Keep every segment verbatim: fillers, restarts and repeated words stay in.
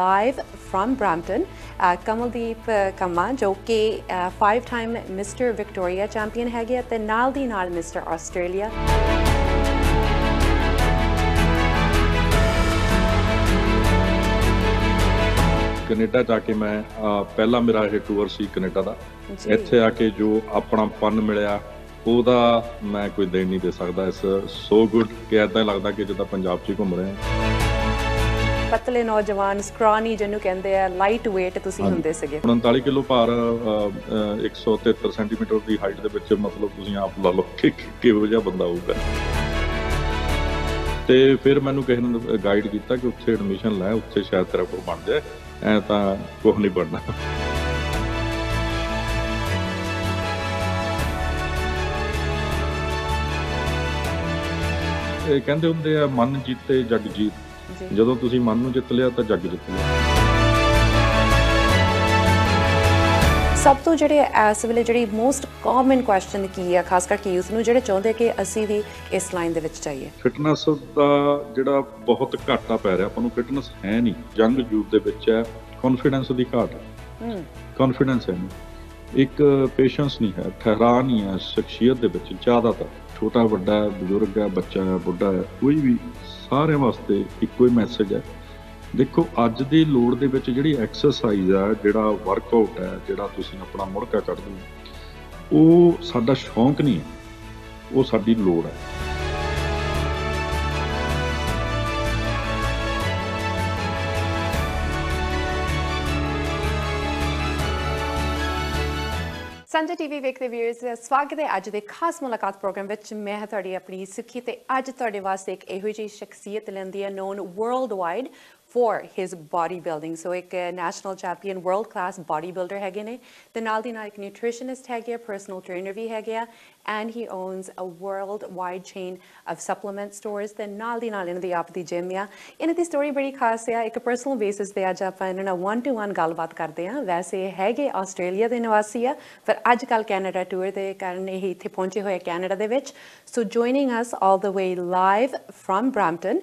live from Brampton, uh, Kamaldeep Kahma जो कि five time mister Victoria champion है ते नाल दी नाल मिस्टर ऑस्ट्रेलिया। कनेडा जाके मैं पहला मेरा ये टूर सी कनेडा का, इत्थे आके जो अपना पन मिलया ओदा मैं कोई देन नहीं दे सकता। इस सो गुड कि ऐसा लगता कि जिदा पंजाब च घूम रहे हैं। पतले नौजवान स्क्रानी जिन्हों कहते हैं लाइट वेट तुसी हुंदे सगे। उनताली किलो भार एक सौ तेहत्तर सेंटीमीटर की हाइट के बच्चे, मतलब तुसी आप ला लो कि किहो जिहा बंदा होगा। तो फिर मैनू किसी ने गाइड किया कि उत्थे एडमिशन लै, उत्थे शायद तेरा कोई बन जाए, ऐ तां कुछ नहीं बनना। कहते होंगे आ मन जीते जग जीत, जदों तुसीं मन नूं जित लिया तो जग जित लिया। सब तो जिहड़े इस वेले जिहड़ी मोस्ट कॉमन क्वेश्चन की है, खास करके यूथ नूं जिहड़े चाहुंदे कि असीं भी इस लाइन दे विच जाइए। फिटनेस दा जिहड़ा बहुत घाटा पै रहा, आपां नूं फिटनेस है नहीं। यंग यूथ दे विच है कॉन्फिडेंस दी घाट, कॉन्फिडेंस है नहीं, एक पेशेंस नहीं है, ठहरा नहीं है शख्सियत दे विच। ज़्यादातर छोटा बड़ा है, बजुर्ग है, बच्चा है, बुढ़ा है, कोई भी, सारे वास्ते एको ही मैसेज है। देखो अज दी लोड़ दे विच जिहड़ी एक्सरसाइज है, जिहड़ा वर्कआउट है, जिहड़ा तुसीं अपना मुड़का कढदे हो, वो साडा शौक नहीं है, वो साडी लोड़ है। संझा टीवी वेखते व्यूअर्स, स्वागत है अज के खास मुलाकात प्रोग्राम विच। मैं तुहाडी अपनी सुखी ते अज तुहाडे वास्ते एक इहो जी शख्सियत लैंदी है, known world wide for his body building. So एक national champion world class body builder हैगे ने, ते नाल दी नाल एक न्यूट्रिशनिस्ट हैगे, पर्सनल ट्रेनर भी हैगे आ, and he owns a world wide chain of supplement stores, ते नाल दी नाल इन्हां दी आप दी जिम आ। इन्हां दी स्टोरी बड़ी खास आ, एक पर्सनल बेसिस ते अज आपां इन्हां नाल वन टू वन गलबात करदे आ। वैसे हैगे आस्ट्रेलिया दे निवासी आ, पर अजकल कैनेडा टूर दे कारण इह इत्थे पहुंचे होए कैनेडा दे विच। So joining us all the way live from Brampton,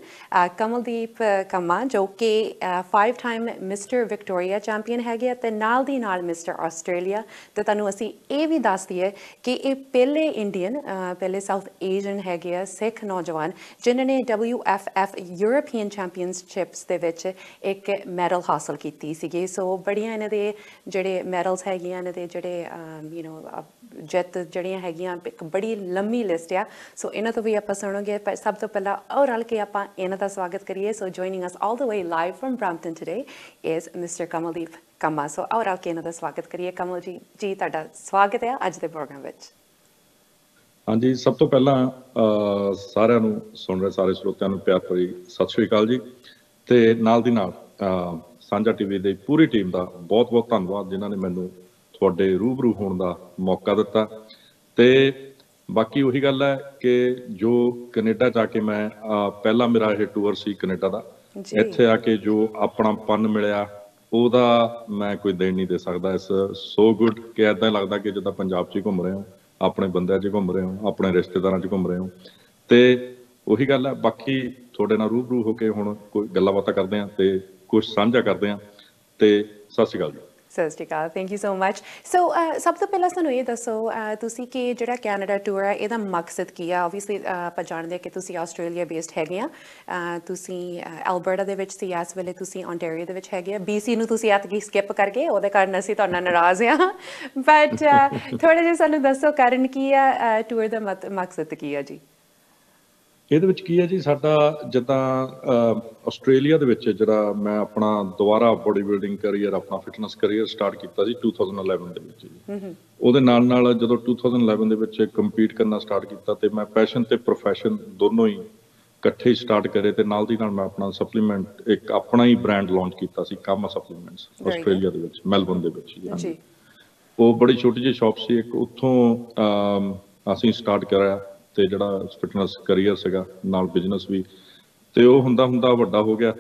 Kamaldeep Kamma जो के five time mister Victoria champion हैगे ते नाल दी नाल मिस्टर ऑस्ट्रेलिया। तो तुहानूं असीं ये भी दस दीए कि ये पहले इंडियन, पहले साउथ एशियन हैगे आ सिख नौजवान जिन्होंने W F F European championships दे विच एक मैडल हासिल की सीगी। सो बड़िया इन्हां दे जिहड़े मैडल्स हैगे आ, इन्हां दे जिहड़े यू नो जित्त जिहड़ियां हैगियां, एक बड़ी लंबी लिस्ट आ। सो इन्हां तो भी आपां सुणांगे, पर सब तो पहला और रल के आपां इन्हां दा स्वागत करिए। So joining us all the way live from Brampton today is Mister Kamaldeep Kahma। So और आपके इन्हों का स्वागत करिए। कमल जी जी ताड़ा स्वागत है आज दे प्रोग्राम विच। हाँ जी, सब तो पहला सारे नू सुन रहे सारे श्रोतियां नू प्यार भरी सत श्री अकाल जी, ते नाल दी नाल सांझा टीवी दे पूरी टीम दा बहुत बहुत धन्नवाद जिन्हां ने मैनू तुहाडे रूबरू होण दा मौका दिता। ते बाकी वही गल है कि जो कनेडा जाके मैं पहला मेरा ये टूर सी कनेडा दा, इत्थे आके जो अपना पन मिलया ओदा मैं कोई देन नहीं दे सकता। इस सो गुड कि ऐसा लगता कि जिदा पंजाब च घूम रहे हो, अपने बंदे च घूम रहे हो, अपने रिश्तेदारां च घूम रहे हो। तो उही गल है, बाकी थोड़े नाल रूबरू होके हुण कोई गल्लां बातां करदे आं ते कुछ साझा करदे आं। ते सत श्री अकाल जी। Sat Shri Akal, thank you so much. So सब तो पहला सानूं ये दसो तुसीं कि जिहड़ा कैनेडा टूर है इहदा मकसद की है? ओबवियसली आपां जाणदे कि तुसीं आस्ट्रेलिया बेस्ड हैगे आ, तुसीं एलबर्टा दे विच सी इस वेले, तुसीं ओंटारियो दे विच हैगे आ, बीसी नूं तुसीं एतकी स्किप करके ओहदे कारण असीं तुहाडे नाल नाराज़ आ, बट थोड़े जिहे सानूं दसो कारण की है, टूर दा मकसद की है जी? ਇਹਦੇ ਵਿੱਚ ਕੀ ਹੈ ਜੀ, ਸਾਡਾ ਜਿੱਦਾਂ ਆਸਟ੍ਰੇਲੀਆ ਦੇ ਵਿੱਚ ਜਿਹੜਾ ਮੈਂ ਆਪਣਾ ਦੁਬਾਰਾ ਬੋਡੀ ਬਿਲਡਿੰਗ ਕਰੀਅਰ, ਆਪਣਾ ਫਿਟਨੈਸ ਕਰੀਅਰ ਸਟਾਰਟ ਕੀਤਾ ਸੀ ਟੂ ਥਾਊਜ਼ੈਂਡ ਇਲੈਵਨ ਦੇ ਵਿੱਚ ਜੀ। ਉਹਦੇ ਨਾਲ ਨਾਲ ਜਦੋਂ ਟੂ ਥਾਊਜ਼ੈਂਡ ਇਲੈਵਨ ਦੇ ਵਿੱਚ ਕੰਪੀਟ ਕਰਨਾ ਸਟਾਰਟ ਕੀਤਾ, ਤੇ ਮੈਂ ਪੈਸ਼ਨ ਤੇ ਪ੍ਰੋਫੈਸ਼ਨ ਦੋਨੋਂ ਹੀ ਇਕੱਠੇ ਸਟਾਰਟ ਕਰੇ, ਤੇ ਨਾਲ ਦੀ ਨਾਲ ਮੈਂ ਆਪਣਾ ਸਪਲੀਮੈਂਟ ਇੱਕ ਆਪਣਾ ਹੀ ਬ੍ਰਾਂਡ ਲਾਂਚ ਕੀਤਾ ਸੀ, ਕਾਮਾ ਸਪਲੀਮੈਂਟਸ, ਆਸਟ੍ਰੇਲੀਆ ਦੇ ਵਿੱਚ ਮੈਲਬੌਰਨ ਦੇ ਵਿੱਚ ਜੀ। ਉਹ ਬੜੀ ਛੋਟੀ ਜਿਹੀ ਸ਼ਾਪ ਸੀ ਇੱਕ, ਉੱਥੋਂ ਅਸੀਂ ਸਟਾਰਟ ਕਰਿਆ। ਤੇ ਜਿਹੜਾ ਫਿਟਨੈਸ ਕਰੀਅਰ ਸੀਗਾ ਨਾਲ ਬਿਜ਼ਨਸ ਵੀ, ਤੇ ਉਹ ਹੁੰਦਾ ਹੁੰਦਾ ਵੱਡਾ ਹੋ ਗਿਆ।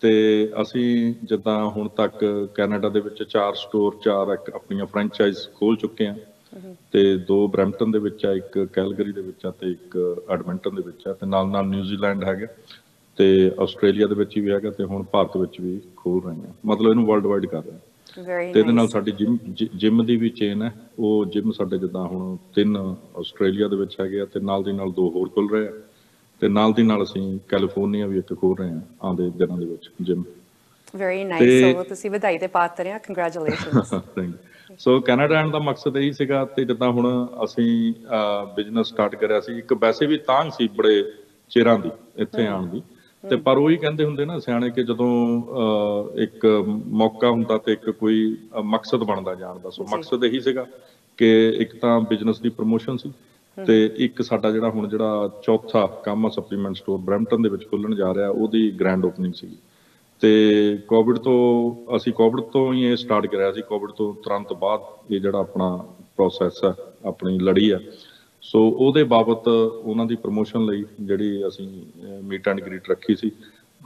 ਤੇ ਅਸੀਂ ਜਿੱਦਾਂ ਹੁਣ ਤੱਕ ਕੈਨੇਡਾ ਦੇ ਵਿੱਚ ਚਾਰ ਸਟੋਰ, ਚਾਰ ਇੱਕ ਆਪਣੀਆਂ ਫਰੈਂਚਾਈਜ਼ ਖੋਲ ਚੁੱਕੇ ਆ, ਤੇ ਦੋ ਬ੍ਰੈਂਪਟਨ ਦੇ ਵਿੱਚ ਆ, ਇੱਕ ਕੈਲਗਰੀ ਦੇ ਵਿੱਚ ਆ, ਤੇ ਇੱਕ ਐਡਮਿੰਟਨ ਦੇ ਵਿੱਚ ਆ, ਤੇ ਨਾਲ ਨਾਲ ਨਿਊਜ਼ੀਲੈਂਡ ਹੈਗਾ। ਤੇ ਆਸਟ੍ਰੇਲੀਆ ਦੇ ਵਿੱਚ ਵੀ ਹੈਗਾ ਤੇ ਹੁਣ ਭਾਰਤ ਵਿੱਚ ਵੀ ਖੋਲ ਰਹੇ ਹਾਂ, ਮਤਲਬ ਇਹਨੂੰ ਵਰਲਡ ਵਾਈਡ ਕਰ ਰਹੇ ਹਾਂ। ਤੇ ਇਹਦੇ ਨਾਲ ਸਾਡੀ ਜਿਮ ਜਿਮ ਦੀ ਵੀ ਚੇਨ ਹੈ, ਉਹ ਜਿਮ ਸਾਡੇ ਜਿੱਦਾਂ ਹੁਣ ਤਿੰਨ ਆਸਟ੍ਰੇਲੀਆ ਦੇ ਵਿੱਚ ਹੈਗੇ ਆ ਤੇ ਨਾਲ ਦੀ ਨਾਲ ਦੋ ਹੋਰ ਖੁੱਲ ਰਹੇ ਆ ਤੇ ਨਾਲ ਦੀ ਨਾਲ ਅਸੀਂ ਕੈਲੀਫੋਰਨੀਆ ਵੀ ਇੱਕ ਖੋਲ ਰਹੇ ਹਾਂ ਆਉਂਦੇ ਦਿਨਾਂ ਦੇ ਵਿੱਚ ਜਿਮ। ਵੈਰੀ ਨਾਈਸ, ਸੋ ਤੁਸੀਂ ਵਧਾਈ ਦੇ ਪਾਤਰ ਆ, congratulations. Thank you. So Canada ਆਉਣ ਦਾ ਮਕਸਦ ਇਹੀ ਸੀਗਾ ਤੇ ਜਿੱਦਾਂ ਹੁਣ ਅਸੀਂ ਬਿਜ਼ਨਸ ਸਟਾਰਟ ਕਰਿਆ ਸੀ, ਇੱਕ ਵੈਸੇ ਵੀ ਤਾਂਘ ਸੀ ਬੜੇ ਚਿਹਰਾਂ ਦੀ ਇੱਥੇ ਆਉਣ ਦੀ, ਤੇ ਪਰ ਉਹੀ ਕਹਿੰਦੇ ਹੁੰਦੇ ਨਾ ਸਿਆਣੇ ਕਿ ਜਦੋਂ ਇੱਕ ਮੌਕਾ ਹੁੰਦਾ ਤੇ ਇੱਕ ਕੋਈ ਮਕਸਦ ਬਣਦਾ ਜਾਣ ਦਾ। ਸੋ ਮਕਸਦ ਇਹੀ ਸੀਗਾ ਕਿ ਇੱਕ ਤਾਂ ਬਿਜ਼ਨਸ ਦੀ ਪ੍ਰਮੋਸ਼ਨ ਸੀ ਤੇ ਇੱਕ ਸਾਡਾ ਜਿਹੜਾ ਹੁਣ ਜਿਹੜਾ ਚੌਥਾ ਕਾਮਾ ਸਪਲੀਮੈਂਟ ਸਟੋਰ ਬ੍ਰੈਂਪਟਨ ਦੇ ਵਿੱਚ ਖੁੱਲਣ ਜਾ ਰਿਹਾ ਉਹਦੀ ਗ੍ਰੈਂਡ ਓਪਨਿੰਗ ਸੀ। ਤੇ ਕੋਵਿਡ ਤੋਂ ਅਸੀਂ ਕੋਵਿਡ ਤੋਂ ਹੀ ਇਹ ਸਟਾਰਟ ਕਰਿਆ ਸੀ, ਕੋਵਿਡ ਤੋਂ ਤੁਰੰਤ ਬਾਅਦ ਇਹ ਜਿਹੜਾ ਆਪਣਾ ਪ੍ਰੋਸੈਸ ਹੈ ਆਪਣੀ ਲੜੀ ਹੈ। ਸੋ ਉਹਦੇ ਬਾਬਤ ਉਹਨਾਂ ਦੀ ਪ੍ਰਮੋਸ਼ਨ ਲਈ ਜਿਹੜੀ ਅਸੀਂ ਮੀਟ ਐਂਡ ਗ੍ਰੀਟ ਰੱਖੀ ਸੀ,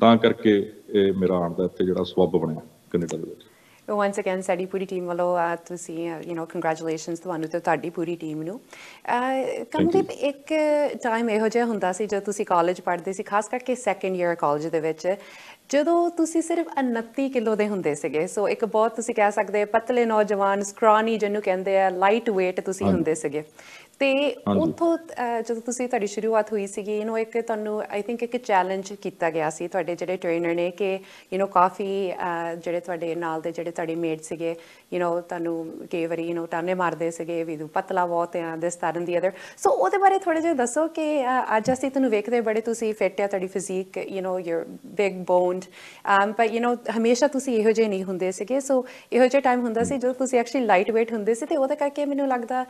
ਤਾਂ ਕਰਕੇ ਇਹ ਮੇਰਾ ਆਉਣ ਦਾ ਇੱਥੇ ਜਿਹੜਾ ਸਬੱਬ ਬਣਿਆ ਕੈਨੇਡਾ ਦੇ ਵਿੱਚ। Once again ਸਾਡੀ ਪੂਰੀ ਟੀਮ ਵੱਲੋਂ ਤੁਸੀਂ ਯੂ نو ਕੰਗ੍ਰੈਚੁਲੇਸ਼ਨਸ ਤੁਹਾਨੂੰ ਤੇ ਤੁਹਾਡੀ ਪੂਰੀ ਟੀਮ ਨੂੰ। ਕਮਲਦੀਪ, ਇੱਕ ਟਾਈਮ ਇਹੋ ਜਿਹਾ ਹੁੰਦਾ ਸੀ ਜਦੋਂ ਤੁਸੀਂ ਕਾਲਜ ਪੜ੍ਹਦੇ ਸੀ, ਖਾਸ ਕਰਕੇ ਸੈਕੰਡ ਈਅਰ ਕਾਲਜ ਦੇ ਵਿੱਚ, ਜਦੋਂ ਤੁਸੀਂ ਸਿਰਫ ਉਨੱਤੀ ਕਿਲੋ ਦੇ ਹੁੰਦੇ ਸੀਗੇ। ਸੋ ਇੱਕ ਬਹੁਤ ਤੁਸੀਂ ਕਹਿ ਸਕਦੇ ਪਤਲੇ ਨੌਜਵਾਨ, ਸਕਰਾਨੀ ਜਿਹਨੂੰ ਕਹਿੰਦੇ ਆ, ਲਾਈਟ ਵੇਟ ਤੁਸੀਂ ਹੁੰਦੇ ਸੀਗੇ। ਤੇ ਉੱਥੋਂ ਜਦੋਂ ਤੁਸੀਂ ਤੁਹਾਡੀ ਸ਼ੁਰੂਆਤ ਹੋਈ ਸੀਗੀ ਯੂ نو ਇੱਕ ਤੁਹਾਨੂੰ ਆਈ ਥਿੰਕ ਇੱਕ ਚੈਲੰਜ ਕੀਤਾ ਗਿਆ ਸੀ ਤੁਹਾਡੇ ਜਿਹੜੇ ਟ੍ਰੇਨਰ ਨੇ ਕਿ ਯੂ نو ਕਾਫੀ ਜਿਹੜੇ ਤੁਹਾਡੇ ਨਾਲ ਦੇ ਜਿਹੜੇ ਤੁਹਾਡੇ ਮੇਡ ਸੀਗੇ ਯੂ نو ਤੁਹਾਨੂੰ ਕਈ ਵਾਰੀ ਯੂ نو ਟਾਨੇ ਮਾਰਦੇ ਸੀਗੇ ਵੀ ਤੂੰ ਪਤਲਾ ਬਹੁਤ ਆ this that and the other. So ਉਹਦੇ ਬਾਰੇ ਥੋੜ੍ਹਾ ਜਿਹਾ ਦੱਸੋ ਕਿ ਅੱਜ ਅਸੀਂ ਤੁਹਾਨੂੰ ਵੇਖਦੇ ਬੜੇ ਤੁਸੀਂ ਫਿੱਟ ਆ, ਤੁਹਾਡੀ physique you know your big boned, ਪਰ ਯੂ نو ਹਮੇਸ਼ਾ ਤੁਸੀਂ ਇਹੋ ਜਿਹੇ ਨਹੀਂ ਹੁੰਦੇ ਸੀਗੇ। ਸੋ ਇਹੋ ਜਿਹਾ ਟਾਈਮ ਹੁੰਦਾ ਸੀ ਜਦੋਂ ਤੁਸੀਂ ਐਕਚੁਅਲੀ ਲਾਈਟ ਵੇਟ ਹੁੰਦੇ ਸੀ, ਅਤੇ ਉਹਦੇ ਕਰਕੇ ਮੈਨੂੰ ਲੱਗਦਾ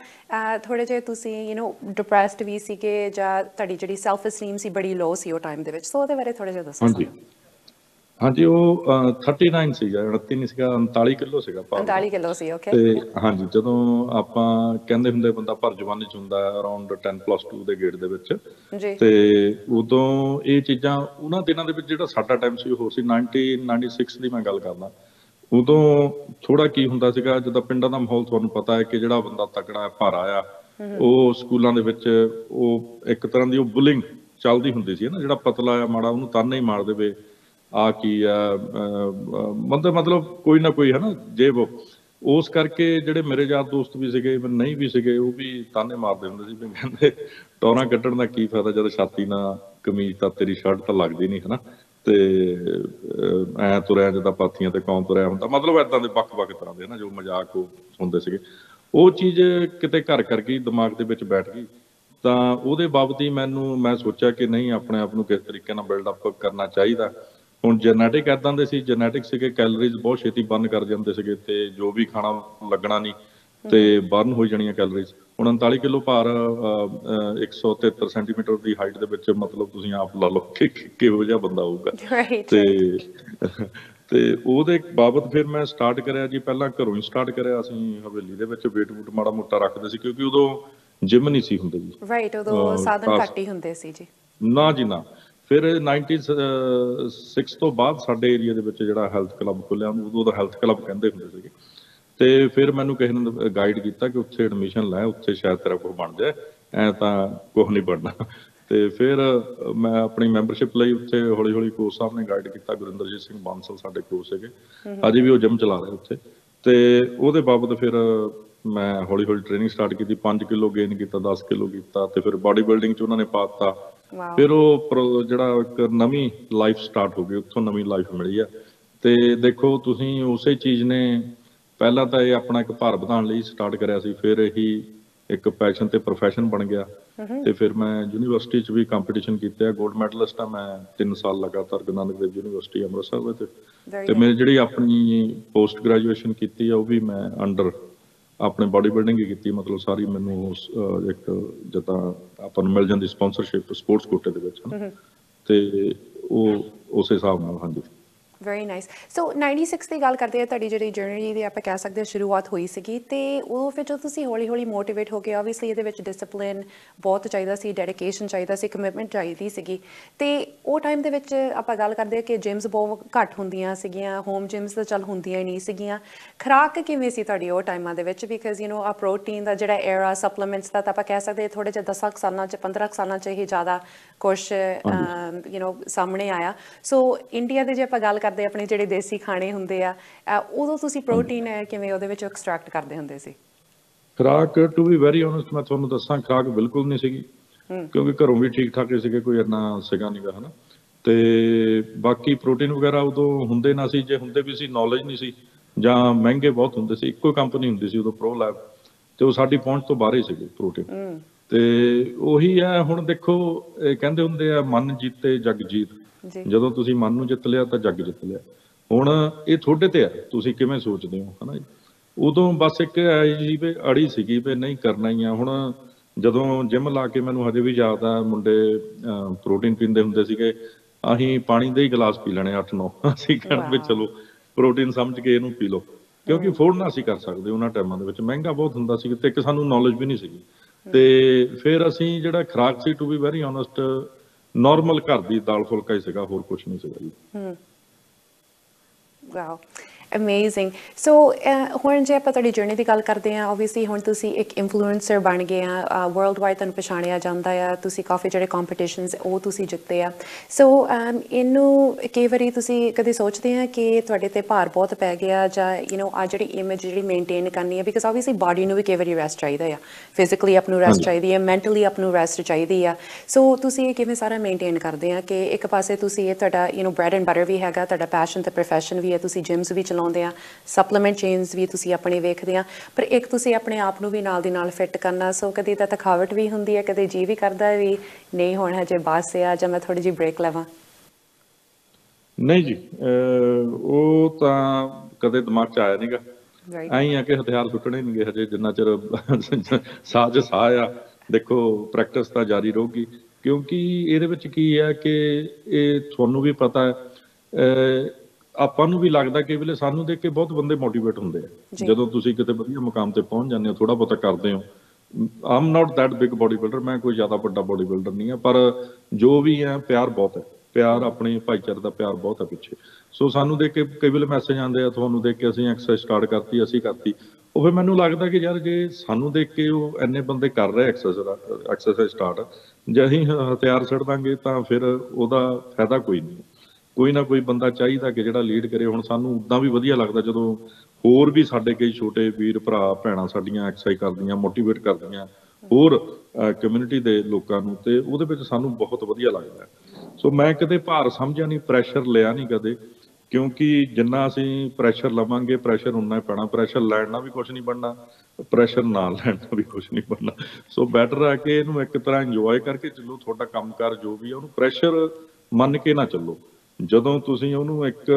ਥੋੜ੍ਹੇ ਜਿਹੇ ਤੁਸੀਂ ਯੂ نو ਡਿਪਰੈਸਡ ਵੀ ਸੀਗੇ ਜਾਂ ਤੁਹਾਡੀ ਜਿਹੜੀ ਸੈਲਫ ਅਸਟੀਮ ਸੀ ਬੜੀ ਲੋ ਸੀ ਉਹ ਟਾਈਮ ਦੇ ਵਿੱਚ। ਸੋ ਉਹਦੇ ਬਾਰੇ ਥੋੜ੍ਹਾ ਜਿਹਾ ਦੱਸੋ। ਹਾਂਜੀ ਹਾਂਜੀ, ਉਹ ਉਨੱਤੀ ਸੀਗਾ, ਉਨੱਤੀ ਨਹੀਂ ਸੀਗਾ, ਉਨਤਾਲੀ ਕਿਲੋ ਸੀਗਾ, ਉਨਤਾਲੀ ਕਿਲੋ ਸੀ। ਓਕੇ। ਤੇ ਹਾਂਜੀ, ਜਦੋਂ ਆਪਾਂ ਕਹਿੰਦੇ ਹੁੰਦੇ ਬੰਦਾ ਪਰ ਜਵਾਨੀ ਚ ਹੁੰਦਾ ਅਰਾਊਂਡ ਦਸ ਪਲੱਸ ਟੂ ਦੇ ਗੇੜ ਦੇ ਵਿੱਚ, ਤੇ ਉਦੋਂ ਇਹ ਚੀਜ਼ਾਂ ਉਹਨਾਂ ਦਿਨਾਂ ਦੇ ਵਿੱਚ ਜਿਹੜਾ ਸਾਡਾ ਟਾਈਮ ਸੀ ਉਹ ਹੋਰ ਸੀ। ਨਾਈਨਟੀਨ ਨਾਈਨਟੀ ਸਿਕਸ ਦੀ ਮੈਂ ਗੱਲ ਕਰਦਾ। ਉਦੋਂ ਥੋੜਾ ਕੀ ਹੁੰਦਾ ਸੀਗਾ, ਜਦੋਂ ਪਿੰਡਾਂ ਦਾ ਮਾਹੌਲ ਤੁਹਾਨੂੰ ਪਤਾ ਹੈ ਕਿ ਜਿਹੜਾ ਬੰਦਾ ਤਕੜਾ ਭਾਰਾ ਆ ਉਹ ਸਕੂਲਾਂ ਦੇ ਵਿੱਚ ਉਹ ਇੱਕ ਤਰ੍ਹਾਂ ਦੀ ਉਹ ਬੁਲਿੰਗ ਚੱਲਦੀ ਹੁੰਦੀ ਸੀ ਨਾ, ਜਿਹੜਾ ਪਤਲਾ ਆ ਮਾੜਾ ਉਹਨੂੰ ਤਾਨੇ ਹੀ ਮਾਰ ਦੇਵੇ, ਆ ਕੀ ਆ ਮਤਲਬ ਮਤਲਬ ਕੋਈ ਨਾ ਕੋਈ ਹੈ ਨਾ ਜੇਬ। ਉਸ ਕਰਕੇ ਜਿਹੜੇ ਮੇਰੇ ਯਾਰ ਦੋਸਤ ਵੀ ਸੀਗੇ ਨਹੀਂ ਵੀ ਸੀਗੇ ਉਹ ਵੀ ਤਾਨੇ ਮਾਰਦੇ ਹੁੰਦੇ ਸੀ ਵੀ ਕਹਿੰਦੇ ਟੌਰਾਂ ਕੱਢਣ ਦਾ ਕੀ ਫਾਇਦਾ ਜਦ ਛਾਤੀ ਨਾਲ ਕਮੀਜ਼ ਤਾਂ ਤੇਰੀ ਸ਼ਰਟ ਤਾਂ ਲੱਗਦੀ ਨਹੀਂ ਹੈ ਨਾ, ਤੇ ਐਂ ਤੁਰਿਆ ਜਿੱਦਾਂ ਪਾਥੀਆਂ ਤੇ ਕੌਂ ਤੁਰਿਆ ਹੁੰਦਾ, ਮਤਲਬ ਏਦਾਂ ਦੇ ਵੱਖ ਵੱਖ ਤਰ੍ਹਾਂ ਦੇ ਨਾ ਜੋ ਮਜ਼ਾਕ ਉਹ ਹੁੰਦੇ ਸੀਗੇ। ਉਹ ਚੀਜ਼ ਕਿਤੇ ਘਰ ਕਰ ਗਈ, ਦਿਮਾਗ ਦੇ ਵਿੱਚ ਬੈਠ ਗਈ। ਤਾਂ ਉਹਦੇ ਬਾਬਤ ਹੀ ਮੈਨੂੰ ਮੈਂ ਸੋਚਿਆ ਕਿ ਨਹੀਂ ਆਪਣੇ ਆਪ ਨੂੰ ਕਿਸ ਤਰੀਕੇ ਨਾਲ ਬਿਲਡ ਅਪ ਕਰਨਾ ਚਾਹੀਦਾ। ਹੁਣ ਜੈਨੇਟਿਕ ਇੱਦਾਂ ਦੇ ਸੀ, ਜੈਨੇਟਿਕ ਸੀਗੇ, ਕੈਲਰੀਜ਼ ਬਹੁਤ ਛੇਤੀ ਬਰਨ ਕਰ ਜਾਂਦੇ ਸੀਗੇ ਤੇ ਜੋ ਵੀ ਖਾਣਾ ਲੱਗਣਾ ਨਹੀਂ ਤੇ ਬਰਨ ਹੋ ਜਾਣੀਆਂ ਕੈਲਰੀਜ਼। ਹੁਣ ਉਨਤਾਲੀ ਕਿਲੋ ਭਾਰ ਇੱਕ ਸੌ ਤੇਹੱਤਰ ਸੈਂਟੀਮੀਟਰ ਦੀ ਹਾਈਟ ਦੇ ਵਿੱਚ, ਮਤਲਬ ਤੁਸੀਂ ਆਪ ਲਾ ਲਓ ਕਿ ਕਿਹੋ ਜਿਹਾ ਬੰਦਾ ਹੋਊਗਾ। ਤੇ ਤੇ ਉਹਦੇ ਬਾਬਤ ਫਿਰ ਮੈਂ ਸਟਾਰਟ ਕਰਿਆ ਜੀ, ਪਹਿਲਾਂ ਘਰੋਂ ਹੀ ਸਟਾਰਟ ਕਰਿਆ। ਅਸੀਂ ਹਵੇਲੀ ਦੇ ਵਿੱਚ ਵੇਟ ਵੂਟ ਮਾੜਾ ਮੋਟਾ ਰੱਖਦੇ ਸੀ ਕਿਉਂਕਿ ਉਦੋਂ ਜਿਮ ਨਹੀਂ ਸੀ ਹੁੰਦੇ ਜੀ। ਰਾਈਟ, ਉਦੋਂ ਸਾਧਨ ਘੱਟ ਹੀ ਹੁੰਦੇ ਸੀ ਜੀ। ਨਾ ਜੀ ਨਾ, ਫਿਰ ਨਾਈਨਟੀ ਸਿਕਸ ਤੋਂ ਬਾਅਦ ਸਾਡੇ ਏਰੀਆ ਦੇ ਵਿੱਚ ਜਿਹੜਾ ਹੈਲਥ ਕਲੱਬ ਖੁੱਲਿਆ, ਉਦੋਂ ਉਹਦਾ ਹੈਲਥ ਕਲੱਬ ਕਹਿੰਦੇ ਹੁੰਦੇ ਸੀਗੇ। ਤੇ ਫਿਰ ਮੈਨੂੰ ਕਿਸੇ ਨੇ ਗਾਈਡ ਕੀਤਾ ਕਿ ਉੱਥੇ ਐਡਮਿਸ਼ਨ ਲੈ, ਉੱਥੇ ਸ਼ਾਇਦ ਤੇਰਾ ਕੁਛ ਬਣ ਜਾਏ, ਐਂ ਤਾਂ ਕੁਛ ਨਹੀਂ ਬਣਨਾ। ਤੇ ਫਿਰ ਮੈਂ ਆਪਣੀ ਮੈਂਬਰਸ਼ਿਪ ਲਈ ਉੱਥੇ ਹੌਲੀ ਹੌਲੀ ਕੋਚ ਸਾਹਿਬ ਨੇ ਗਾਈਡ ਕੀਤਾ, ਗੁਰਿੰਦਰਜੀਤ ਸਿੰਘ ਬਾਂਸਲ ਸਾਡੇ ਕੋਚ ਸੀਗੇ, ਅਜੇ ਵੀ ਉਹ ਜਿਮ ਚਲਾ ਰਹੇ ਉੱਥੇ। ਤੇ ਉਹਦੇ ਬਾਬਤ ਫਿਰ ਮੈਂ ਹੌਲੀ ਹੌਲੀ ਟ੍ਰੇਨਿੰਗ ਸਟਾਰਟ ਕੀਤੀ, ਪੰਜ ਕਿਲੋ ਗੇਨ ਕੀਤਾ, ਦਸ ਕਿਲੋ ਕੀਤਾ, ਤੇ ਫਿਰ ਬਾਡੀ ਬਿਲਡਿੰਗ ਚ ਉਹਨਾਂ ਨੇ ਪਾ ਦਿੱਤਾ। ਫਿਰ ਉਹ ਜਿਹੜਾ ਇੱਕ ਨਵੀਂ ਲਾਈਫ ਸਟਾਰਟ ਹੋ ਗਈ, ਉੱਥੋਂ ਨਵੀਂ ਲਾਈਫ ਮਿਲੀ ਆ। ਤੇ ਦੇਖੋ ਤੁਸੀਂ ਉਸੇ ਚੀਜ਼ ਨੇ ਪਹਿਲਾਂ ਤਾਂ ਇਹ ਆਪਣਾ ਇੱਕ ਭਾਰ ਵਧਾਉਣ ਲਈ ਸਟਾਰਟ ਕਰਿਆ ਸੀ, ਫਿਰ ਇਹੀ ਇੱਕ ਪੈਸ਼ਨ ਤੇ ਪ੍ਰੋਫੈਸ਼ਨ ਬਣ ਗਿਆ। ਤੇ ਫਿਰ ਮੈਂ ਯੂਨੀਵਰਸਿਟੀ ਚ ਵੀ ਕੰਪੀਟੀਸ਼ਨ ਕੀਤੇ, ਗੋਲਡ ਮੈਡਲਿਸਟ ਆ ਮੈਂ ਤਿੰਨ ਸਾਲ ਲਗਾਤਾਰ ਗੁਰੂ ਨਾਨਕ ਦੇਵ ਯੂਨੀਵਰਸਿਟੀ ਅੰਮ੍ਰਿਤਸਰ ਵਿੱਚ। ਤੇ ਮੇਰੀ ਜਿਹੜੀ ਆਪਣੀ ਪੋਸਟ ਗ੍ਰੈਜੂਏਸ਼ਨ ਕੀਤੀ ਆ ਉਹ ਵੀ ਮੈਂ ਅੰਡਰ ਆਪਣੇ ਬਾਡੀ ਬਿਲਡਿੰਗ ਹੀ ਕੀਤੀ, ਮਤਲਬ ਸਾਰੀ ਮੈਨੂੰ ਇੱਕ ਜਿੱਦਾਂ ਆਪਾਂ ਨੂੰ ਮਿਲ ਜਾਂਦੀ ਸਪੋਂਸਰਸ਼ਿਪ ਸਪੋਰਟਸ ਕੋਟੇ ਦੇ ਵਿੱਚ, ਤੇ ਉਹ ਉਸੇ ਹਿਸਾਬ ਨਾਲ। ਹਾਂਜੀ, very nice so ninety six की गल करते हैं तुहाडी जिहड़ी जर्नी दी आपां कह सकते शुरुआत हुई सीगी ते उदों फिर जो तुसीं हौली हौली मोटिवेट हो गए ओबवियसली इहदे विच डिसिपलिन बहुत चाहिदा सी डेडिकेशन चाहिदा सी कमिटमेंट चाहिदी सीगी ते उस टाइम दे विच आपां गल करदे कि जिम्स बहुत घट हुंदियां सीगियां होम जिम्स तां चल हुंदियां ही नहीं सीगियां खुराक किवें सी तुहाडी उस टाइमां दे विच बिकॉज यू नो आ प्रोटीन दा जिहड़ा एरा सप्लीमेंट्स दा तां आपां कह सकदे थोड़े जिहा दस सालां च पंद्रह सालां च ही ज़्यादा कुछ यू नो सामने आया सो इंडिया दे जे आपां गल करदे अपने जिहड़े देसी खाने हुंदे आ उदों तुसीं प्रोटीन किवें उहदे विच एक्सट्रैक्ट करदे हुंदे सी खुराक टू भी वेरी ऑनेस्ट मैं तुहानूं दसां खुराक बिल्कुल नहीं सीगी क्योंकि घरों भी ठीक ठाक ही सीगे कोई इन्ना सीगा नहीं गा है ना ते बाकी प्रोटीन वगैरह उदों हुंदे ना सी जे हुंदे भी सी नॉलेज नहीं सी जां महंगे बहुत हुंदे सी इक्को कंपनी हुंदी सी उदों प्रो लैब ते ओह साडी पहुंच तो बाहर ही सीगे प्रोटीन ते ओही है हुण देखो कहंदे हुंदे आ मन जीते जग जीत ਜਦੋਂ ਤੁਸੀਂ ਮਨ ਨੂੰ ਜਿੱਤ ਲਿਆ ਤਾਂ ਜੱਗ ਜਿੱਤ ਲਿਆ ਹੁਣ ਇਹ ਤੁਹਾਡੇ ਤੇ ਆ ਤੁਸੀਂ ਕਿਵੇਂ ਸੋਚਦੇ ਹੋ ਹਨਾ ਉਦੋਂ ਬਸ ਇੱਕ ਜੀ ਵੀ ਅੜੀ ਸੀਗੀ ਵੀ ਨਹੀਂ ਕਰਨਾ ਹੀ ਆ ਹੁਣ ਜਦੋਂ ਜਿਮ ਲਾ ਕੇ ਮੈਨੂੰ ਹਜੇ ਵੀ ਯਾਦ ਆ ਮੁੰਡੇ ਪ੍ਰੋਟੀਨ ਪੀਂਦੇ ਹੁੰਦੇ ਸੀਗੇ ਅਸੀਂ ਪਾਣੀ ਦੇ ਹੀ ਗਲਾਸ ਪੀ ਲੈਣੇ ਅੱਠ ਨੌਂ ਅਸੀਂ ਕਹਿੰਦੇ ਵੀ ਚਲੋ ਪ੍ਰੋਟੀਨ ਸਮਝ ਕੇ ਇਹਨੂੰ ਪੀ ਲਓ ਕਿਉਂਕਿ ਫੋਰਡ ਨਾ ਸੀ ਕਰ ਸਕਦੇ ਉਹਨਾਂ ਟਾਈਮਾਂ ਦੇ ਵਿੱਚ ਮਹਿੰਗਾ ਬਹੁਤ ਹੁੰਦਾ ਸੀ ਤੇ ਇੱਕ ਸਾਨੂੰ ਨੌਲੇਜ ਵੀ ਨਹੀਂ ਸੀਗੀ ਤੇ ਫਿਰ ਅਸੀਂ ਜਿਹੜਾ ਖੁਰਾਕ ਸੀ to be very honest normal घर दी दाल फुलका ही सीगा होर कुछ नहीं सीगा जी वाओ अमेजिंग सो हुण जे आपां तुहाडी जर्नी दी गल करदे आ ओबवियसली हुण तुसीं एक इन्फ्लुएंसर बन गए आ वर्ल्ड वाइड तुहानूं पछाणिया जांदा आ तुसीं काफ़ी जिहड़े कॉम्पीटिशनस ओह तुसीं जित्ते आ सो इनू कई वारी तुसीं कदे सोचदे आ कि तुहाडे ते भार बहुत पै गया जां यू नो आ जिहड़ी इमेज जिहड़ी मेनटेन करनी है बिकॉज ओबवियसली बॉडी नूं भी कई वारी रैस्ट चाहिदा आ फिजिकली आपां नूं रैस्ट चाहिदी है मैंटली आपां नूं रैस्ट चाहिदी आ सो तुसीं किवें सारा मेनटेन करदे आ कि एक पासे तुसीं इह तुहाडा you know bread and butter भी हैगा तुहाडा पैशन ते प्रोफैशन भी है तुसीं जिम्स भी ਲਾਉਂਦੇ ਆ ਸਪਲੀਮੈਂਟ ਚੇਨਸ ਵੀ ਤੁਸੀਂ ਆਪਣੇ ਵੇਖਦੇ ਆ ਪਰ ਇੱਕ ਤੁਸੀਂ ਆਪਣੇ ਆਪ ਨੂੰ ਵੀ ਨਾਲ ਦੀ ਨਾਲ ਫਿੱਟ ਕਰਨਾ ਸੋ ਕਦੇ ਤਾਂ ਥਕਾਵਟ ਵੀ ਹੁੰਦੀ ਹੈ ਕਦੇ ਜੀ ਵੀ ਕਰਦਾ ਹੈ ਵੀ ਨਹੀਂ ਹੁਣ ਹਜੇ ਬਾਸ ਆ ਜਾਂ ਮੈਂ ਥੋੜੀ ਜਿਹੀ ਬ੍ਰੇਕ ਲਵਾਂ ਨਹੀਂ ਜੀ ਉਹ ਤਾਂ ਕਦੇ ਦਿਮਾਗ ਚ ਆਇਆ ਨਹੀਂਗਾ ਆਈ ਆ ਕਿ ਹਥਿਆਰ ਟੁੱਟਣੇ ਨਹੀਂਗੇ ਹਜੇ ਜਿੰਨਾ ਚਿਰ ਸਾਜ ਸਾਹ ਆ ਦੇਖੋ ਪ੍ਰੈਕਟਿਸ ਤਾਂ ਜਾਰੀ ਰਹੂਗੀ ਕਿਉਂਕਿ ਇਹਦੇ ਵਿੱਚ ਕੀ ਹੈ ਕਿ ਇਹ ਤੁਹਾਨੂੰ ਵੀ ਪਤਾ ਹੈ ਆਪਾਂ ਨੂੰ ਵੀ ਲੱਗਦਾ ਕਿ ਵੇਲੇ ਸਾਨੂੰ ਦੇਖ ਕੇ ਬਹੁਤ ਬੰਦੇ ਮੋਟੀਵੇਟ ਹੁੰਦੇ ਆ ਜਦੋਂ ਤੁਸੀਂ ਕਿਤੇ ਵਧੀਆ ਮੁਕਾਮ ਤੇ ਪਹੁੰਚ ਜਾਂਦੇ ਹੋ ਥੋੜਾ ਬਹੁਤਾ ਕਰਦੇ ਹੋ I'm not that big body builder ਮੈਂ ਕੋਈ ਜ਼ਿਆਦਾ ਵੱਡਾ ਬੋਡੀ ਬਿਲਡਰ ਨਹੀਂ ਆ ਪਰ ਜੋ ਵੀ ਆ ਪਿਆਰ ਬਹੁਤ ਹੈ ਪਿਆਰ ਆਪਣੇ ਭਾਈਚਾਰੇ ਦਾ ਪਿਆਰ ਬਹੁਤ ਹੈ ਪਿੱਛੇ ਸੋ ਸਾਨੂੰ ਦੇਖ ਕੇ ਕਈ ਵੇਲੇ ਮੈਸੇਜ ਆਉਂਦੇ ਆ ਤੁਹਾਨੂੰ ਦੇਖ ਕੇ ਅਸੀਂ ਐਕਸਰਸਾਈਜ਼ ਸਟਾਰਟ ਕਰਤੀ ਅਸੀਂ ਕਰਤੀ ਉਹ ਫਿਰ ਮੈਨੂੰ ਲੱਗਦਾ ਕਿ ਯਾਰ ਜੇ ਸਾਨੂੰ ਦੇਖ ਕੇ ਉਹ ਇੰਨੇ ਬੰਦੇ ਕਰ ਰਹੇ ਐਕਸਰਸਾਈਜ਼ ਐਕਸਰਸਾਈਜ਼ ਸਟਾਰਟ ਜੇ ਅਸੀਂ ਹਥਿਆਰ ਛੱਡ ਦਾਂਗੇ ਤਾਂ ਫਿਰ ਉਹਦਾ ਫਾਇਦਾ ਕੋਈ ਨਹੀਂ कोई ना कोई बंदा चाहिए कि जिहड़ा लीड करे हुण सानूं उदां भी वधिया लगदा जदों होर भी साडे कई छोटे वीर भरा भैणां साडीआं एक्सरसाइज करदीआं मोटिवेट करदीआं होर कम्यूनिटी दे लोकां नूं ते उहदे विच सानूं बहुत वधिया लगदा सो मैं कदे भार समझिआ नहीं प्रैशर लिआ नहीं कदे क्योंकि जिन्ना असीं प्रैशर लवांगे प्रैशर उन्ना ही पैणा प्रैशर लैण नाल भी कुछ नहीं बनना प्रैशर ना लैण नाल भी कुछ नहीं बनना सो बैटर आ कि इहनूं इक तरह इंजॉय करके चलो तुहाडा काम कार जो भी आ उहनूं प्रैशर ਮੰਨ ਕੇ ਨਾ ਚੱਲੋ ਜਦੋਂ ਤੁਸੀਂ ਉਹਨੂੰ ਇੱਕ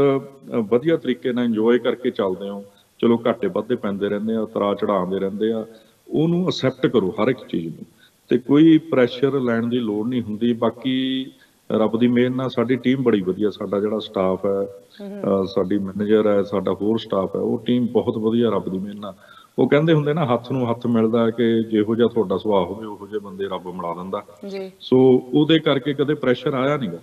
ਵਧੀਆ ਤਰੀਕੇ ਨਾਲ ਇੰਜੋਏ ਕਰਕੇ ਚੱਲਦੇ ਹੋ ਚਲੋ ਘਾਟੇ ਵੱਧਦੇ ਪੈਂਦੇ ਰਹਿੰਦੇ ਆ ਤਰਾ ਚੜਾਉਂਦੇ ਰਹਿੰਦੇ ਆ ਉਹਨੂੰ ਅਸੈਪਟ ਕਰੋ ਹਰ ਇੱਕ ਚੀਜ਼ ਨੂੰ ਤੇ ਕੋਈ ਪ੍ਰੈਸ਼ਰ ਲੈਣ ਦੀ ਲੋੜ ਨਹੀਂ ਹੁੰਦੀ ਬਾਕੀ ਰੱਬ ਦੀ ਮਿਹਰ ਨਾਲ ਸਾਡੀ ਟੀਮ ਬੜੀ ਵਧੀਆ ਸਾਡਾ ਜਿਹੜਾ ਸਟਾਫ ਹੈ ਸਾਡੀ ਮੈਨੇਜਰ ਹੈ ਸਾਡਾ ਹੋਰ ਸਟਾਫ ਹੈ ਉਹ ਟੀਮ ਬਹੁਤ ਵਧੀਆ ਰੱਬ ਦੀ ਮਿਹਰ ਨਾਲ ਉਹ ਕਹਿੰਦੇ ਹੁੰਦੇ ਨਾ ਹੱਥ ਨੂੰ ਹੱਥ ਮਿਲਦਾ ਕਿ ਜਿਹੋ ਜਿਹਾ ਤੁਹਾਡਾ ਸੁਭਾਅ ਹੋਵੇ ਉਹੋ ਜਿਹੇ ਬੰਦੇ ਰੱਬ ਮਿਲਾ ਦਿੰਦਾ ਸੋ ਉਹਦੇ ਕਰਕੇ ਕਦੇ ਪ੍ਰੈਸ਼ਰ ਆਇਆ ਨਹੀਂ ਗਾ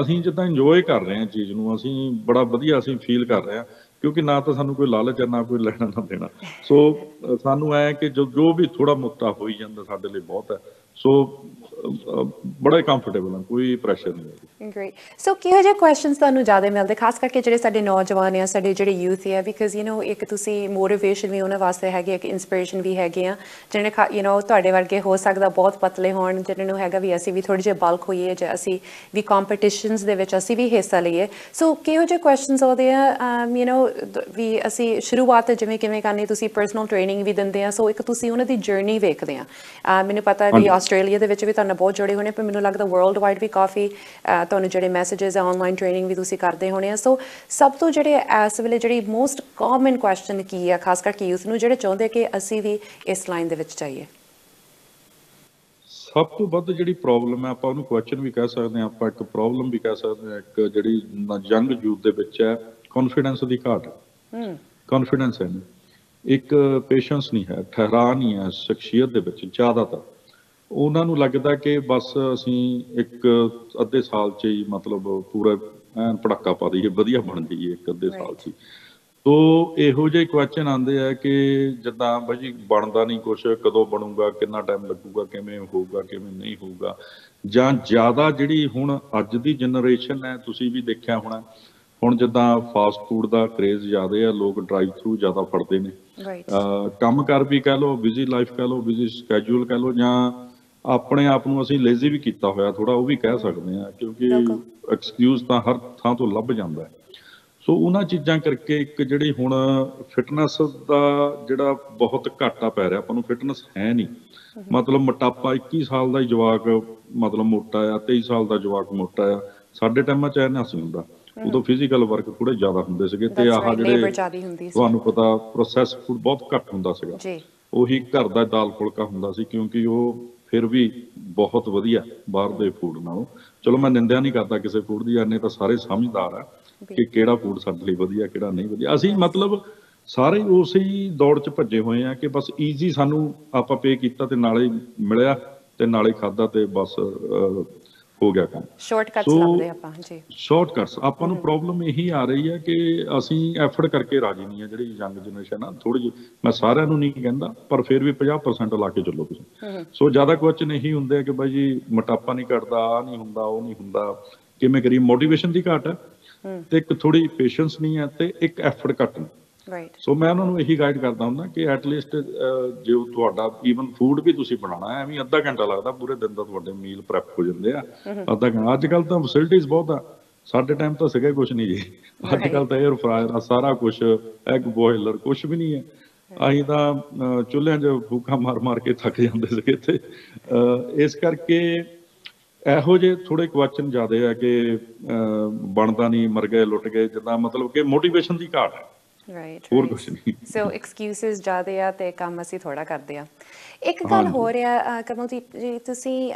ਅਸੀਂ ਜਿੱਦਾਂ ਇੰਜੋਏ ਕਰ ਰਹੇ ਹਾਂ ਚੀਜ਼ ਨੂੰ ਅਸੀਂ ਬੜਾ ਵਧੀਆ ਅਸੀਂ ਫੀਲ ਕਰ ਰਹੇ ਹਾਂ ਕਿਉਂਕਿ ਨਾ ਤਾਂ ਸਾਨੂੰ ਕੋਈ ਲਾਲਚ ਹੈ ਨਾ ਕੋਈ ਲੈਣਾ ਨਾ ਦੇਣਾ ਸੋ ਸਾਨੂੰ ਐ ਕਿ ਜੋ ਜੋ ਵੀ ਥੋੜਾ ਮੁਕਤਾ ਹੋਈ ਜਾਂਦਾ ਸਾਡੇ ਲਈ ਬਹੁਤ ਹੈ ਸੋ ਬੜਾ ਕੰਫਰਟੇਬਲ ਹਾਂ ਕੋਈ ਪ੍ਰੈਸ਼ਰ ਨਹੀਂ ਗ੍ਰੇਟ ਸੋ ਕਿਹੋ ਜਿਹੇ ਕੁਐਸਚਨਸ ਤੁਹਾਨੂੰ ਜ਼ਿਆਦਾ ਮਿਲਦੇ ਖਾਸ ਕਰਕੇ ਜਿਹੜੇ ਸਾਡੇ ਨੌਜਵਾਨ ਆ ਸਾਡੇ ਜਿਹੜੇ ਯੂਥ ਆ ਬਿਕਾਜ਼ ਯੂ نو ਇੱਕ ਤੁਸੀਂ ਮੋਟੀਵੇਸ਼ਨ ਵੀ ਉਹਨਾਂ ਵਾਸਤੇ ਹੈਗੇ ਇੱਕ ਇਨਸਪੀਰੇਸ਼ਨ ਵੀ ਹੈਗੇ ਆ ਜਿਹੜੇ ਯੂ نو ਤੁਹਾਡੇ ਵਰਗੇ ਹੋ ਸਕਦਾ ਬਹੁਤ ਪਤਲੇ ਹੋਣ ਜਿਹਨਾਂ ਨੂੰ ਹੈਗਾ ਵੀ ਅਸੀਂ ਵੀ ਥੋੜੇ ਜਿਹੇ ਬਲਕ ਹੋਈਏ ਜਾਂ ਅਸੀਂ ਵੀ ਕੰਪੀਟੀਸ਼ਨਸ ਦੇ ਵਿੱਚ ਅਸੀਂ ਵੀ ਹਿੱਸਾ ਲਈਏ ਸੋ ਕਿਹੋ ਜਿਹੇ ਕੁਐਸਚਨਸ ਆਉਂਦੇ ਆ ਯੂ نو ਵੀ ਅਸੀਂ ਸ਼ੁਰੂਆਤ ਜਿਵੇਂ ਕਿਵੇਂ ਕਰਨੀ ਤੁਸੀਂ ਪਰਸਨਲ ਟ੍ਰੇਨਿੰਗ ਵੀ ਦਿੰਦੇ ਆ ਸੋ ਇੱਕ ਤੁਸੀਂ ਉਹਨਾਂ ਦੀ ਜਰਨੀ ਵੇਖਦੇ ਆ ਮੈਨੂੰ ਪਤਾ ਵੀ ਆਸਟ੍ਰੇਲੀਆ ਦੇ ਵਿੱਚ ਵੀ ਤੁਹਾਨੂੰ ਬਹੁਤ ਜੁੜੇ ਹੋਣੇ ਪਰ ਮੈਨੂੰ ਲੱਗਦਾ ਵਰਲਡ ਵਾਈਡ ਵੀ ਕਾਫੀ ਤੁਹਾਨੂੰ ਜਿਹੜੇ ਮੈਸੇजेस ਆ ਆਨਲਾਈਨ ਟ੍ਰੇਨਿੰਗ ਵੀ ਤੁਸੀਂ ਕਰਦੇ ਹੋਣੇ ਆ ਸੋ ਸਭ ਤੋਂ ਜਿਹੜੇ ਇਸ ਵੇਲੇ ਜਿਹੜੀ ਮੋਸਟ ਕਾਮਨ ਕੁਐਸਚਨ ਕੀ ਆ ਖਾਸ ਕਰਕੇ ਯੂਥ ਨੂੰ ਜਿਹੜੇ ਚਾਹੁੰਦੇ ਕਿ ਅਸੀਂ ਵੀ ਇਸ ਲਾਈਨ ਦੇ ਵਿੱਚ ਜਾਈਏ ਸਭ ਤੋਂ ਵੱਧ ਜਿਹੜੀ ਪ੍ਰੋਬਲਮ ਹੈ, ਆਪਾਂ ਉਹਨੂੰ ਕੁਐਸਚਨ ਵੀ ਕਹਿ ਸਕਦੇ ਹਾਂ, ਆਪਾਂ ਇੱਕ ਪ੍ਰੋਬਲਮ ਵੀ ਕਹਿ ਸਕਦੇ ਹਾਂ, ਇੱਕ ਜਿਹੜੀ ਯੰਗ ਯੂਥ ਦੇ ਵਿੱਚ ਹੈ ਕੌਨਫੀਡੈਂਸ ਦੀ ਘਾਟ। ਹੂੰ, ਕੌਨਫੀਡੈਂਸ ਹੈ ਨਹੀਂ, ਇੱਕ ਪੇਸ਼ੈਂਸ ਨਹੀਂ ਹੈ, ਠਹਿਰਾ ਨਹੀਂ ਹੈ ਸ਼ਖਸੀਅਤ ਦੇ ਵਿੱਚ ਜ਼ਿਆਦਾਤਰ। ਉਹਨਾਂ ਨੂੰ ਲੱਗਦਾ ਕਿ ਬਸ ਅਸੀਂ ਇੱਕ ਅੱਧੇ ਸਾਲ 'ਚ ਹੀ ਮਤਲਬ ਪੂਰਾ ਐਨ ਪੜਾਕਾ ਪਾ ਦੇਈਏ, ਵਧੀਆ ਬਣ ਜਾਈਏ ਇੱਕ ਅੱਧੇ ਸਾਲ 'ਚ ਹੀ। तो ਇਹੋ ਜਿਹੇ ਕੁਐਸਚਨ ਆਉਂਦੇ ਆ ਕਿ ਜਿੱਦਾਂ ਬਾਈ ਬਣਦਾ ਨਹੀਂ ਕੁਛ, ਕਦੋਂ ਬਣੂਗਾ, ਕਿੰਨਾ ਟਾਈਮ ਲੱਗੂਗਾ, ਕਿਵੇਂ ਹੋਊਗਾ, ਕਿਵੇਂ ਨਹੀਂ ਹੋਊਗਾ। ਜਾਂ ਜ਼ਿਆਦਾ ਜਿਹੜੀ ਹੁਣ ਅੱਜ ਦੀ ਜਨਰੇਸ਼ਨ ਹੈ, ਤੁਸੀਂ ਵੀ ਦੇਖਿਆ ਹੋਣਾ, ਹੁਣ ਜਿੱਦਾਂ ਫਾਸਟ ਫੂਡ ਦਾ ਕਰੇਜ਼ ਜ਼ਿਆਦਾ ਆ, ਲੋਕ ਡਰਾਈਵ ਥਰੂ ਜ਼ਿਆਦਾ ਫੜਦੇ ਨੇ। ਕੰਮ ਕਾਰ ਵੀ ਕਹਿ ਲਓ, ਬਿਜ਼ੀ ਲਾਈਫ ਕਹਿ ਲਓ, ਬਿਜ਼ੀ ਸਕੈਜੂਲ ਕਹਿ ਲਓ, ਜਾਂ ਆਪਣੇ ਆਪ ਨੂੰ ਅਸੀਂ ਲੇਜ਼ੀ ਵੀ ਕੀਤਾ ਹੋਇਆ ਥੋੜਾ, ਉਹ ਵੀ ਕਹਿ ਸਕਦੇ ਹਾਂ, ਕਿਉਂਕਿ ਐਕਸਕਿਊਜ਼ ਤਾਂ ਹਰ ਥਾਂ ਤੋਂ ਲੱਭ ਜਾਂਦਾ ਹੈ। ਸੋ ਉਹਨਾਂ ਚੀਜ਼ਾਂ ਕਰਕੇ ਇੱਕ ਜਿਹੜੀ ਹੁਣ ਫਿਟਨੈਸ ਦਾ ਜਿਹੜਾ ਬਹੁਤ ਘਾਟਾ ਪੈ ਰਿਹਾ ਆਪਾਂ ਨੂੰ, ਫਿਟਨੈਸ ਹੈ ਨਹੀਂ। ਮਤਲਬ ਮੋਟਾਪਾ, ਇੱਕੀ ਸਾਲ ਦਾ ਜਵਾਕ ਮਤਲਬ ਮੋਟਾ ਆ, ਤੇਈ ਸਾਲ ਦਾ ਜਵਾਕ ਮੋਟਾ ਆ। ਸਾਡੇ ਟਾਈਮਾਂ 'ਚ ਐ ਨਾ ਸੀ ਹੁੰਦਾ, ਉਦੋਂ ਫਿਜ਼ੀਕਲ ਵਰਕ ਥੋੜੇ ਜ਼ਿਆਦਾ ਹੁੰਦੇ ਸੀਗੇ, ਤੇ ਆਹ ਜਿਹੜੇ ਤੁਹਾਨੂੰ ਪਤਾ ਪ੍ਰੋਸੈਸ ਫੂਡ ਬਹੁਤ ਘੱਟ ਹੁੰਦਾ ਸੀਗਾ। ਉਹੀ ਘਰ ਦਾ ਦਾਲ ਫੁਲਕਾ ਹੁੰਦਾ ਸੀ, ਕਿਉਂਕਿ ਉਹ ਫਿਰ ਵੀ ਬਹੁਤ ਵਧੀਆ ਬਾਹਰ ਦੇ ਫੂਡ ਨਾਲੋਂ। ਚਲੋ ਮੈਂ ਨਿੰਦਿਆ ਨਹੀਂ ਕਰਦਾ ਕਿਸੇ ਫੂਡ ਦੀ, ਐਨੇ ਤਾਂ ਸਾਰੇ ਸਮਝਦਾਰ ਆ ਕਿ ਕਿਹੜਾ ਫੂਡ ਸਾਡੇ ਲਈ ਵਧੀਆ, ਕਿਹੜਾ ਨਹੀਂ ਵਧੀਆ। ਅਸੀਂ ਮਤਲਬ ਸਾਰੇ ਉਸੇ ਦੌੜ 'ਚ ਭੱਜੇ ਹੋਏ ਆ ਕਿ ਬਸ ਈਜ਼ੀ ਸਾਨੂੰ ਆਪਾਂ ਪੇ ਕੀਤਾ ਤੇ ਨਾਲੇ ਮਿਲਿਆ ਤੇ ਨਾਲੇ ਖਾਧਾ ਤੇ ਬਸ ਹੋ ਗਿਆ ਕੰਮ। ਸ਼ਾਰਟਕਟਸ ਲੱਭਦੇ ਆਪਾਂ, ਜੀ ਸ਼ਾਰਟਕਟਸ। ਆਪਾਂ ਨੂੰ ਪ੍ਰੋਬਲਮ ਇਹੀ ਆ ਰਹੀ ਹੈ ਕਿ ਅਸੀਂ ਐਫਰਟ ਕਰਕੇ ਰਾਜੀ ਨਹੀਂ ਆ, ਜਿਹੜੀ ਯੰਗ ਜਨਰੇਸ਼ਨ ਆ ਥੋੜੀ ਜਿਹੀ। ਮੈਂ ਸਾਰਿਆਂ ਨੂੰ ਨਹੀਂ ਕਹਿੰਦਾ, ਪਰ ਫਿਰ ਵੀ ਪੰਜਾਹ ਪਰਸੈਂਟ ਲਾ ਕੇ ਚੱਲੋ ਤੁਸੀਂ। ਸੋ ਜ਼ਿਆਦਾ ਕੁਐਸਚਨ ਇਹੀ ਹੁੰਦੇ ਆ ਕਿ ਬਾਈ ਜੀ ਮੋਟਾਪਾ ਨਹੀਂ ਘਟਦਾ, ਆਹ ਨਹੀਂ ਹੁੰਦਾ, ਉਹ ਨਹੀਂ ਹੁੰਦਾ, ਕਿਵੇਂ ਕਰੀਏ। ਮੋਟੀਵੇਸ਼ਨ ਦੀ ਘਾਟ ਹੈ, ਤੇ ਇੱਕ ਥੋੜੀ ਪੇਸ਼ੈਂਸ ਨਹੀਂ ਹੈ, ਤੇ ਇੱਕ ਐਫਰਟ ਘੱਟ ਨਹੀਂ। ਰਾਈਟ। ਸੋ ਮੈਂ ਉਹਨਾਂ ਨੂੰ ਇਹੀ ਗਾਈਡ ਕਰਦਾ ਹੁੰਦਾ ਕਿ ਐਟਲੀਸਟ ਜੇ ਤੁਹਾਡਾ ਈਵਨ ਫੂਡ ਵੀ ਤੁਸੀਂ ਬਣਾਉਣਾ ਹੈ, ਐਵੇਂ ਅੱਧਾ ਘੰਟਾ ਲੱਗਦਾ, ਪੂਰੇ ਦਿਨ ਦਾ ਤੁਹਾਡੇ ਮੀਲ ਪ੍ਰੈਪ ਹੋ ਜਾਂਦੇ ਆ ਅੱਧਾ ਘੰਟਾ। ਅੱਜ ਕੱਲ ਤਾਂ ਫੈਸਿਲਿਟੀਜ਼ ਬਹੁਤ ਆ, ਸਾਡੇ ਟਾਈਮ ਤਾਂ ਸੀਗਾ ਕੁਛ ਨਹੀਂ ਜੀ। ਅੱਜ ਕੱਲ ਤਾਂ ਏਅਰ ਫਰਾਇਰ ਆ, ਸਾਰਾ ਕੁਛ, ਐਗ ਬੋਇਲਰ ਕੁਛ ਵੀ ਨਹੀਂ ਹੈ। ਅਸੀਂ ਤਾਂ ਚੁੱਲ੍ਹਿਆਂ 'ਚ ਫੂਕਾਂ ਮਾਰ ਮਾਰ ਕੇ ਥੱਕ ਜਾਂਦੇ ਸੀਗੇ। ਤੇ ਇਸ ਕਰਕੇ ਇਹੋ ਜਿਹੇ ਥੋੜੇ ਕੁਐਸਚਨ ਜ਼ਿਆਦਾ ਆ ਕਿ ਬਣਦਾ ਨਹੀਂ, ਮਰ ਗਏ, ਲੁੱਟ ਗਏ, ਜਿੱਦਾਂ ਮਤਲਬ ਕਿ ਮੋਟੀਵੇਸ਼ਨ ਦੀ ਘਾਟ ਹੈ। ਰਾਈਟ, ਹੋਰ ਕੁਝ ਨਹੀਂ। ਸੋ ਐਕਸਕਿਊਜ਼ਸ ਜ਼ਿਆਦਾ ਆ ਤੇ ਕੰਮ ਅਸੀਂ ਥੋੜਾ ਕਰਦੇ ਆ। ਇੱਕ ਗੱਲ ਹੋ ਰਿਹਾ ਕਮਲਦੀਪ ਜੀ, ਤੁਸੀਂ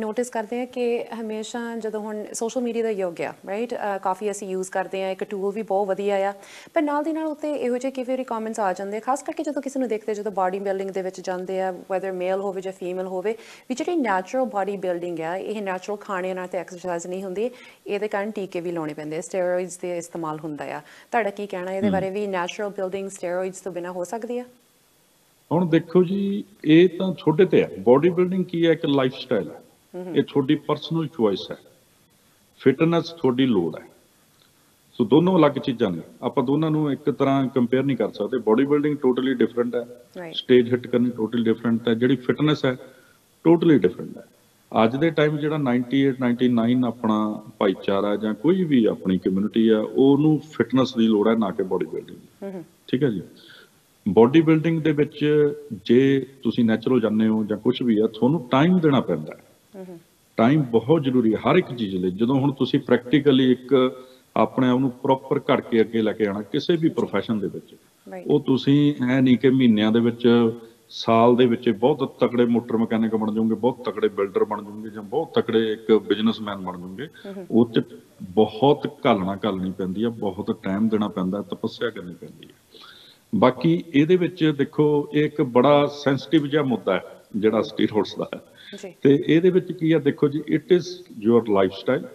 ਨੋਟਿਸ ਕਰਦੇ ਆ ਕਿ ਹਮੇਸ਼ਾ ਜਦੋਂ ਹੁਣ ਸੋਸ਼ਲ ਮੀਡੀਆ ਦਾ ਯੁੱਗ ਆ, ਰਾਈਟ, ਕਾਫੀ ਅਸੀਂ ਯੂਜ਼ ਕਰਦੇ ਆ, ਇੱਕ ਟੂਲ ਵੀ ਬਹੁਤ ਵਧੀਆ ਆ, ਪਰ ਨਾਲ ਦੀ ਨਾਲ ਉੱਤੇ ਇਹੋ ਜਿਹੇ ਕਿਵੇਂ ਰਿਕਮੈਂਡਸ ਆ ਜਾਂਦੇ, ਖਾਸ ਕਰਕੇ ਜਦੋਂ ਕਿਸੇ ਨੂੰ ਦੇਖਦੇ, ਜਦੋਂ ਬਾਡੀ ਬਿਲਡਿੰਗ ਦੇ ਵਿੱਚ ਜਾਂਦੇ ਆ, ਵੈਦਰ ਮੇਲ ਹੋਵੇ ਜਾਂ ਫੀਮੇਲ ਹੋਵੇ, ਵੀ ਜਿਹੜੀ ਨੈਚੁਰਲ ਬਾਡੀ ਬਿਲਡਿੰਗ ਆ, ਇਹ ਨੈਚੁਰਲ ਖਾਣੇ ਨਾਲ ਤੇ ਐਕਸਰਸਾਈਜ਼ ਨਹੀਂ ਹੁੰਦੀ, ਇਹਦੇ ਕਾਰਨ ਟੀਕੇ ਵੀ ਲਾਉਣੇ ਪੈਂਦੇ, ਸਟੀਰੋਇਡਸ ਦੇ ਇਸਤੇਮਾਲ ਹੁੰਦਾ ਆ। ਤੁਹਾਡਾ ਕੀ ਕਹਿਣਾ ਇਹਦੇ ਬਾਰੇ ਵੀ, ਨੈਚੁਰਲ ਬਿਲਡਿੰਗ ਸਟੀਰੋਇਡਸ ਤੋਂ ਬਿਨਾਂ ਹੋ ਸਕਦੀ ਆ? ਹੁਣ ਦੇਖੋ ਜੀ, ਇਹ ਤਾਂ ਛੋਟੇ ਤੇ ਹੈ। ਬਾਡੀ ਬਿਲਡਿੰਗ ਕੀ ਹੈ? ਇੱਕ ਲਾਈਫ ਸਟਾਈਲ ਹੈ, ਇਹ ਤੁਹਾਡੀ ਪਰਸਨਲ ਚੋਇਸ ਹੈ। ਫਿਟਨੈਸ ਤੁਹਾਡੀ ਲੋੜ ਹੈ। ਸੋ ਦੋਨੋਂ ਅਲੱਗ ਚੀਜ਼ਾਂ ਨੇ, ਆਪਾਂ ਦੋਨਾਂ ਨੂੰ ਇੱਕ ਤਰ੍ਹਾਂ ਕੰਪੇਅਰ ਨਹੀਂ ਕਰ ਸਕਦੇ। ਬਾਡੀ ਬਿਲਡਿੰਗ ਟੋਟਲੀ ਡਿਫਰੈਂਟ ਹੈ, ਸਟੇਜ ਹਿੱਟ ਕਰਨੀ ਟੋਟਲੀ ਡਿਫਰੈਂਟ ਹੈ, ਜਿਹੜੀ ਫਿਟਨੈਸ ਹੈ ਟੋਟਲੀ ਡਿਫਰੈਂਟ ਹੈ। ਅੱਜ ਦੇ ਟਾਈਮ ਜਿਹੜਾ ਨਾਈਨਟੀ ਏਟ ਨਾਈਨਟੀ ਨਾਈਨ ਆਪਣਾ ਭਾਈਚਾਰਾ ਜਾਂ ਕੋਈ ਵੀ ਆਪਣੀ ਕਮਿਊਨਿਟੀ ਆ, ਉਹਨੂੰ ਫਿਟਨੈਸ ਦੀ ਲੋੜ ਹੈ, ਨਾ ਕਿ ਬਾਡੀ ਬਿਲਡਿੰਗ। ਠੀਕ ਹੈ ਜੀ। ਬਾਡੀ ਬਿਲਡਿੰਗ ਦੇ ਵਿੱਚ ਜੇ ਤੁਸੀਂ ਨੈਚੁਰਲ ਜਾਂਦੇ ਹੋ ਜਾਂ ਕੁਝ ਵੀ ਆ, ਤੁਹਾਨੂੰ ਟਾਈਮ ਦੇਣਾ ਪੈਂਦਾ ਹੈ। ਟਾਈਮ ਬਹੁਤ ਜ਼ਰੂਰੀ ਹੈ ਹਰ ਇੱਕ ਚੀਜ਼ ਲਈ। ਜਦੋਂ ਹੁਣ ਤੁਸੀਂ ਪ੍ਰੈਕਟੀਕਲੀ ਇੱਕ ਆਪਣੇ ਆਪ ਨੂੰ ਪ੍ਰੋਪਰ ਘੜ ਕੇ ਅੱਗੇ ਲੈ ਕੇ ਆਉਣਾ ਕਿਸੇ ਵੀ ਪ੍ਰੋਫੈਸ਼ਨ ਦੇ ਵਿੱਚ, ਉਹ ਤੁਸੀਂ ਐ ਨਹੀਂ ਕਿ ਮਹੀਨਿਆਂ ਦੇ ਵਿੱਚ, ਸਾਲ ਦੇ ਵਿੱਚ ਬਹੁਤ ਤਕੜੇ ਮੋਟਰ ਮਕੈਨਿਕ ਬਣ ਜਾਓਗੇ, ਬਹੁਤ ਤਕੜੇ ਬਿਲਡਰ ਬਣ ਜਾਓਗੇ, ਜਾਂ ਬਹੁਤ ਤਕੜੇ ਇੱਕ ਬਿਜ਼ਨਸਮੈਨ ਬਣ ਜਾਓਗੇ। ਉਹ 'ਚ ਬਹੁਤ ਘਾਲਣਾ ਘਾਲਣੀ ਪੈਂਦੀ ਆ, ਬਹੁਤ ਟਾਈਮ ਦੇਣਾ ਪੈਂਦਾ, ਤਪੱਸਿਆ ਕਰਨੀ ਪੈਂਦੀ ਹੈ। ਬਾਕੀ ਇਹਦੇ ਵਿੱਚ ਦੇਖੋ, ਇਹ ਇੱਕ ਬੜਾ ਸੈਂਸਿਟਿਵ ਜਿਹਾ ਮੁੱਦਾ ਹੈ ਜਿਹੜਾ ਸਟੀਰੋਇਡਸ ਦਾ ਹੈ। ਤੇ ਇਹਦੇ ਵਿੱਚ ਕੀ ਆ, ਦੇਖੋ ਜੀ, it is your lifestyle.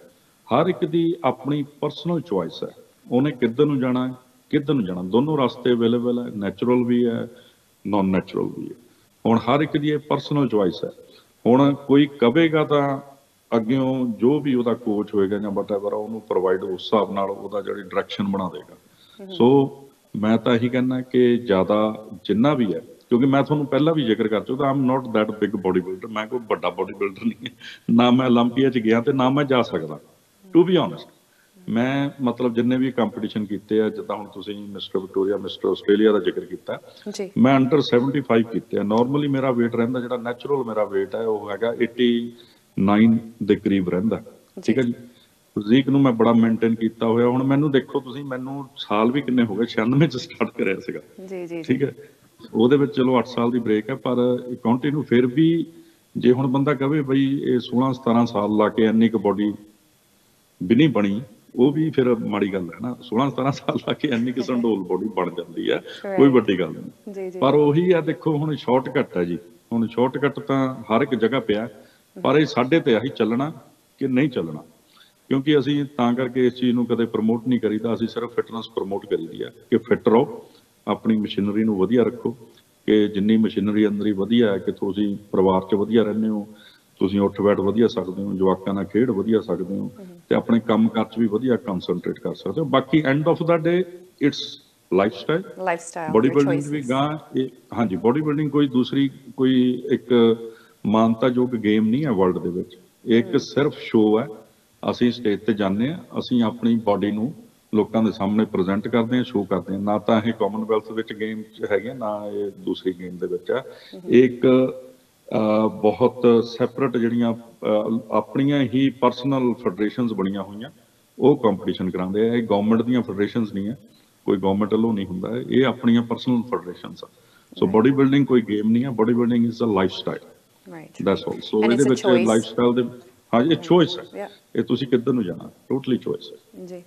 ਹਰ ਇੱਕ ਦੀ ਆਪਣੀ ਪਰਸਨਲ ਚੋਇਸ ਹੈ, ਉਹਨੇ ਕਿੱਧਰ ਨੂੰ ਜਾਣਾ, ਕਿੱਧਰ ਨੂੰ ਜਾਣਾ। ਦੋਨੋਂ ਰਸਤੇ ਅਵੇਲੇਬਲ ਹੈ, ਨੈਚੁਰਲ ਵੀ ਹੈ, ਨੋਨ ਨੈਚੁਰਲ ਵੀ ਹੈ। ਹੁਣ ਹਰ ਇੱਕ ਦੀ ਇਹ ਪਰਸਨਲ ਚੋਇਸ ਹੈ। ਹੁਣ ਕੋਈ ਕਵੇਗਾ ਤਾਂ ਅੱਗਿਓਂ ਜੋ ਵੀ ਉਹਦਾ ਕੋਚ ਹੋਏਗਾ ਜਾਂ ਵਟਐਵਰ, ਉਹਨੂੰ ਪ੍ਰੋਵਾਈਡ ਉਸ ਹਿਸਾਬ ਨਾਲ ਉਹਦਾ ਜਿਹੜੀ ਡਾਇਰੈਕਸ਼ਨ ਬਣਾ ਦੇਗਾ। ਸੋ ਮੈਂ ਤਾਂ ਇਹੀ ਕਹਿੰਦਾ ਕਿ ਜ਼ਿਆਦਾ ਜਿੰਨਾ ਵੀ ਹੈ, ਕਿਉਂਕਿ ਮੈਂ ਤੁਹਾਨੂੰ ਪਹਿਲਾਂ ਵੀ ਜ਼ਿਕਰ ਕਰ ਚੁੱਕਾ, I'm not that big body builder. ਮੈਂ ਕੋਈ ਵੱਡਾ ਬਾਡੀ ਬਿਲਡਰ ਨਹੀਂ ਹੈ, ਨਾ ਮੈਂ ਓਲੰਪੀਆ 'ਚ ਗਿਆ ਤੇ ਨਾ ਮੈਂ ਜਾ ਸਕਦਾ, ਟੂ ਬੀ ਓਨੈਸਟ। ਮੈਂ ਮਤਲਬ ਜਿੰਨੇ ਵੀ ਕੰਪੀਟੀਸ਼ਨ ਕੀਤੇ ਆ, ਜਿੱਦਾਂ ਹੁਣ ਤੁਸੀਂ ਮਿਸਟਰ ਵਿਕਟੋਰੀਆ, ਮਿਸਟਰ ਆਸਟ੍ਰੇਲੀਆ ਦਾ ਜ਼ਿਕਰ ਕੀਤਾ, ਮੈਂ ਅੰਡਰ ਸੈਵਨਟੀ ਫਾਈਵ ਕੀਤੇ ਆ। ਨੋਰਮਲੀ ਮੇਰਾ weight ਰਹਿੰਦਾ, ਜਿਹੜਾ ਨੈਚੁਰਲ ਮੇਰਾ weight ਹੈ ਉਹ ਹੈਗਾ ਐਟੀ ਨਾਈਨ ਦੇ ਕਰੀਬ ਰਹਿੰਦਾ। ਠੀਕ ਹੈ ਜੀ। ਫਿਜ਼ੀਕ ਨੂੰ ਮੈਂ ਬੜਾ ਮੇਨਟੇਨ ਕੀਤਾ ਹੋਇਆ। ਹੁਣ ਮੈਨੂੰ ਦੇਖੋ ਤੁਸੀਂ, ਮੈਨੂੰ ਸਾਲ ਵੀ ਕਿੰਨੇ ਹੋ ਗਏ, ਛਿਆਨਵੇਂ ਚ ਸਟਾਰਟ ਕਰਿਆ ਸੀਗਾ। ਜੀ ਜੀ, ਠੀਕ ਹੈ। ਉਹਦੇ ਵਿੱਚ ਚਲੋ ਅੱਠ ਸਾਲ ਦੀ ਬ੍ਰੇਕ ਹੈ, ਪਰ ਕੰਟੀਨਿਊ ਫਿਰ ਵੀ जे हुण बंदा कहे बई सोलह सतारह साल ला के इन्नी क बॉडी भी नहीं बनी, वो भी फिर माड़ी गल है ना। सोलह सतारह साल ला के इन्नी क संडोल बॉडी बन जाती है, कोई वड्डी गल नहीं। पर उही है देखो हुण शॉर्टकट है जी, हुण शॉर्टकट तां हर एक जगह पिया, पर ये साडे ते आही चलना कि नहीं चलना, क्योंकि असीं तां करके इस चीज़ नूं कदे प्रमोट नहीं करीदा। असीं सिर्फ फिटनेस प्रमोट करीदी है कि फिट रहो, अपनी मशीनरी नूं वधिया रखो कि जिन्नी मशीनरी अंदर ही वधिया है कि तुसीं परिवार च वधिया रहंदे हो, तुसीं उठ बैठ वधिया सकदे हो, जवाकां नाल खेड वधिया सकदे हो ते अपने काम काज च भी वधिया कंसनट्रेट कर सकदे हो। बाकी end of the day it's lifestyle, lifestyle body building भी गा। हाँ जी, बॉडी बिल्डिंग कोई दूसरी कोई एक मानता योग गेम नहीं है वर्ल्ड दे विच, एक सिर्फ शो है। ਅਸੀਂ ਸਟੇਜ ਤੇ ਜਾਂਦੇ ਆ, ਅਸੀਂ ਆਪਣੀ ਬਾਡੀ ਨੂੰ ਲੋਕਾਂ ਦੇ ਸਾਹਮਣੇ ਪ੍ਰੈਜ਼ੈਂਟ ਕਰਦੇ ਆ, ਸ਼ੋਅ ਕਰਦੇ ਆ, ਨਾ ਤਾਂ ਇਹ ਕਾਮਨਵੈਲਥ ਵਿੱਚ ਗੇਮ ਹੈਗੇ, ਨਾ ਇਹ ਦੂਸਰੀ ਗੇਮ ਦੇ ਵਿੱਚ ਆ। ਇੱਕ ਬਹੁਤ ਸੈਪਰੇਟ ਜਿਹੜੀਆਂ ਆਪਣੀਆਂ ਹੀ ਪਰਸਨਲ ਫੈਡਰੇਸ਼ਨਸ ਬਣੀਆਂ ਹੋਈਆਂ ਉਹ ਕੰਪੀਟੀਸ਼ਨ ਕਰਾਉਂਦੇ ਆ। ਇਹ ਗਵਰਨਮੈਂਟ ਦੀਆਂ ਫੈਡਰੇਸ਼ਨਸ ਨਹੀਂ ਆ, ਕੋਈ ਗਵਰਨਮੈਂਟ ਵੱਲੋਂ ਨਹੀਂ ਹੁੰਦਾ, ਇਹ ਆਪਣੀਆਂ ਪਰਸਨਲ ਫੈਡਰੇਸ਼ਨਸ ਆ। ਸੋ ਬੋਡੀ ਬਿਲਡਿੰਗ ਕੋਈ ਗੇਮ ਨਹੀਂ ਆ, body building is a lifestyle, right, that's all. So ਇਹਦੇ ਵਿੱਚ ਲਾਈਫ ਸਟਾਈਲ ਦੇ हाँ ये चॉइस है, ये तुसी किधर नु जाना टोटली चॉइस है जी।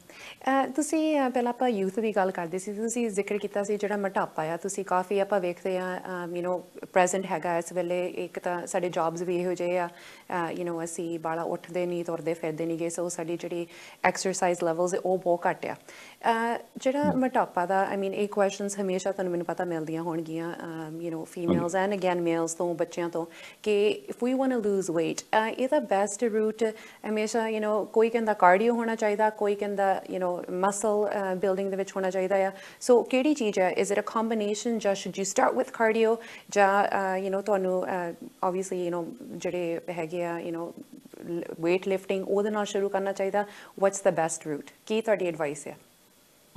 तुसी पहला आप यूथ की गल करते सी, तुसी जिक्र किया सी जिहड़ा मोटापा आ, तुसी काफ़ी आप वेखते हैं यू नो प्रेजेंट हैगा इस वेले। एक तो साडे जॉब्स भी इहो जिहे आ, यू नो असी बाला उठते नहीं, तुरते फिरते नहीं गए, सो साडी जिहड़ी एक्सरसाइज लैवल्स है वह बहुत घट आ। जिहड़ा मोटापा दा आई मीन एक क्वेश्चनस हमेशा तुहानूं मैनूं पता मिलदियां होणगियां you know females and again males तो बच्चों तो कि if we want to lose weight इहदा बेस्ट रूट हमेशा यू नो कोई कहता कार्डियो होना चाहिए, कोई कहता यू नो मसल बिल्डिंग दे विच होना चाहिए आ। सो किहड़ी चीज़ है, इज इट अ कॉम्बीनेशन जां should you start with cardio जां यू नो तुहानूं ओबवियसली यू नो जिहड़े हैगे आ यू नो वेट लिफ्टिंग उहदे नाल शुरू करना चाहिए? वट्स द बेस्ट रूट, की तुहाडी एडवाइस है?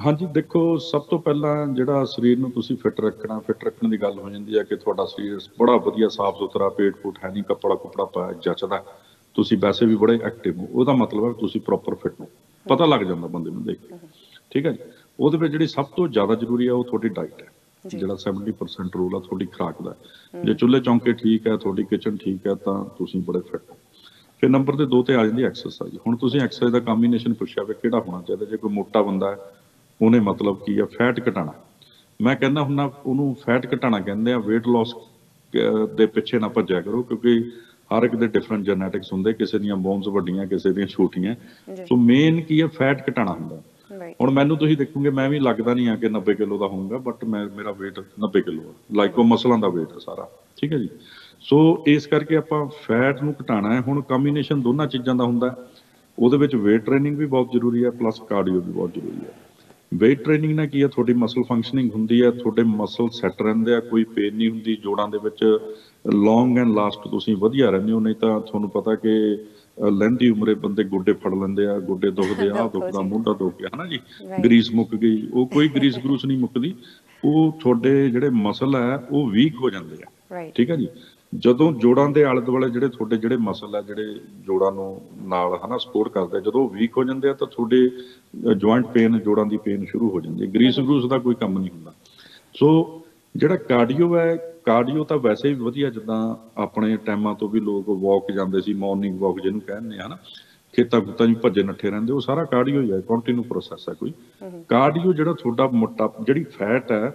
हाँ जी देखो, सब तो पहला जिहड़ा शरीर नूं तुसीं फिट रखना, फिट रखने की गल हो जाती है कि तुहाडा शरीर बड़ा वधिया साफ सुथरा, पेट पूट है नहीं, कपड़ा कुपड़ा पाया जचदा, तुसीं वैसे भी बड़े एक्टिव हो, उसका मतलब है तुसीं प्रॉपर फिट हो, पता लग जाता बंदे नूं देख के, ठीक है जी। उहदे विच जिहड़ी सब तो ज़्यादा जरूरी है वो तुहाडी डाइट है, जिहड़ा सैवनटी परसेंट रोल है तुहाडी खुराक दा। जे चुल्हे चौंके ठीक है, तुहाडी किचन ठीक है, तां तुसीं बड़े फिट हो। फिर नंबर ते दो ते आ जांदी एक्सरसाइज। हुण तुसीं एक्सरसाइज दा कॉम्बीनेशन पुछिआ वी किहड़ा होना चाहिए। जे कोई मोटा बंदा है उन्हें मतलब की है फैट घटाना, मैं कहना हुन्ना उन्होंने फैट घटाना कहें, वेट लॉस के पिछे ना भज्या करो, क्योंकि हर एक दे डिफरेंट जेनैटिक्स होंगे, किसी दियां बोन्स वड्डियां, किसी दियां छोटियां। सो मेन की है फैट घटाना हुंदा। हुण मैनूं तुसीं देखोगे मैं भी लगता नहीं है कि नब्बे किलो का होऊंगा, बट मैं मेरा वेट नब्बे किलो है, लाइक वो मसलों का वेट है सारा, ठीक है जी। सो इस करके आपां फैट नूं घटाना है। हुण कॉम्बीनेशन दोनों चीज़ों का हुंदा, उहदे विच वेट ट्रेनिंग भी बहुत जरूरी है, प्लस कार्डियो भी बहुत जरूरी है। वेट ट्रेनिंग ना की है थोड़ी मसल फंक्शनिंग होंगी है, थोड़े मसल सैट रहते हैं, कोई पेन नहीं होंगी जोड़ों के, लॉन्ग एंड लास्ट तुसीं वधिया रहंदे हो। नहीं तो तुहानूं पता कि लंबी उम्रे बंदे गोडे फड़ लेंदे आ, गोडे दुखदे आ, दुखदा मोढा दुख गया है ना जी, ग्रीस मुक गई, वो कोई ग्रीस ग्रूस नहीं मुकदी, वो थोड़े जिहड़े मसल है वो वीक हो जाते हैं, ठीक है जी। ਜਦੋਂ ਜੋੜਾਂ ਦੇ ਆਲੇ ਦੁਆਲੇ ਜਿਹੜੇ ਤੁਹਾਡੇ ਜਿਹੜੇ ਮਸਲ ਆ ਜਿਹੜੇ ਜੋੜਾਂ ਨੂੰ ਨਾਲ ਹਨਾ ਸਪੋਰਟ ਕਰਦੇ, ਜਦੋਂ ਵੀਕ ਹੋ ਜਾਂਦੇ ਆ ਤਾਂ ਤੁਹਾਡੇ ਜੁਆਇੰਟ ਪੇਨ, ਜੋੜਾਂ ਦੀ ਪੇਨ ਸ਼ੁਰੂ ਹੋ ਜਾਂਦੀ ਹੈ। ਗਰੀਸ ਗਰੂਸ ਦਾ ਕੋਈ ਕੰਮ ਨਹੀਂ ਹੁੰਦਾ। ਸੋ ਜਿਹੜਾ ਕਾਰਡੀਓ ਹੈ, ਕਾਰਡੀਓ ਤਾਂ ਵੈਸੇ ਵੀ ਵਧੀਆ, ਜਿੱਦਾਂ ਆਪਣੇ ਟਾਈਮਾਂ ਤੋਂ ਵੀ ਲੋਕ ਵਾਕ ਜਾਂਦੇ ਸੀ, ਮਾਰਨਿੰਗ ਵਾਕ ਜਿਹਨੂੰ ਕਹਿੰਦੇ ਆ ਹਨਾ, ਖੇਤਾਂ ਖੁੱਤਾਂ 'ਚ ਭੱਜੇ ਨੱਠੇ ਰਹਿੰਦੇ, ਉਹ ਸਾਰਾ ਕਾਰਡੀਓ ਹੀ ਹੈ, ਕੰਟੀਨਿਊ ਪ੍ਰੋਸੈਸ ਹੈ। ਕੋਈ ਕਾਰਡੀਓ ਜਿਹੜਾ ਤੁਹਾਡਾ ਮੋਟਾ ਜਿਹੜੀ ਫੈਟ ਹੈ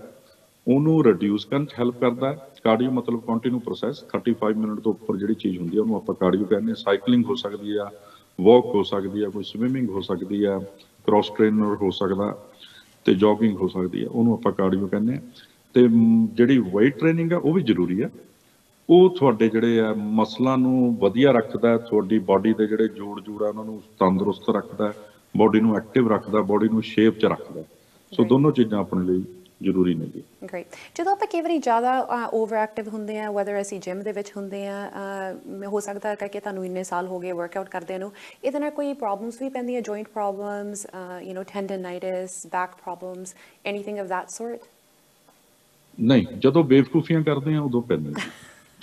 ਉਹਨੂੰ ਰਿਡਿਊਸ ਕਰਨ 'ਚ ਹੈਲਪ ਕਰਦਾ। कार्डियो मतलब कंटिन्यू प्रोसैस पैंतीस मिनट तो उपर जी चीज़ होंगी उन्होंने आप कार्डियो कहने। साइकलिंग हो सकती है, वॉक हो सकती है, कोई स्विमिंग हो सकती है, क्रॉस ट्रेनर हो सकता, तो जॉगिंग हो सकती है, उन्होंने आप कार्डियो कहने। तो जी वेट ट्रेनिंग है वह भी जरूरी है, वो थोड़े जोड़े है मसलों वधिया रखता है, थोड़ी बॉडी के जोड़े जोड़ जोड़ है उन्होंने तंदुरुस्त रखता है, बॉडी में एक्टिव रखता, बॉडी में शेप च रखता। सो दोनों चीज़ा अपने लिए ਜ਼ਰੂਰੀ ਨੇ ਜੀ। ਗ੍ਰੇਟ। ਜਦੋਂ ਆਪਾਂ ਕਈ ਵਾਰੀ ਜ਼ਿਆਦਾ ਓਵਰ ਐਕਟਿਵ ਹੁੰਦੇ ਆ, ਵੈਦਰ ਅਸੀਂ ਜਿਮ ਦੇ ਵਿੱਚ ਹੁੰਦੇ ਆ, ਹੋ ਸਕਦਾ ਕਿ ਤੁਹਾਨੂੰ ਇੰਨੇ ਸਾਲ ਹੋ ਗਏ ਵਰਕਆਊਟ ਕਰਦੇ ਨੂੰ, ਇਹਦੇ ਨਾਲ ਕੋਈ ਪ੍ਰੋਬਲਮਸ ਵੀ ਪੈਂਦੀਆਂ, joint problems, you know ਟੈਂਡਨਾਈਟਿਸ, back problems, anything of that sort? ਨਹੀਂ, ਜਦੋਂ ਬੇਵਕੂਫੀਆਂ ਕਰਦੇ ਆ ਉਦੋਂ ਪੈਂਦੇ ਨੇ,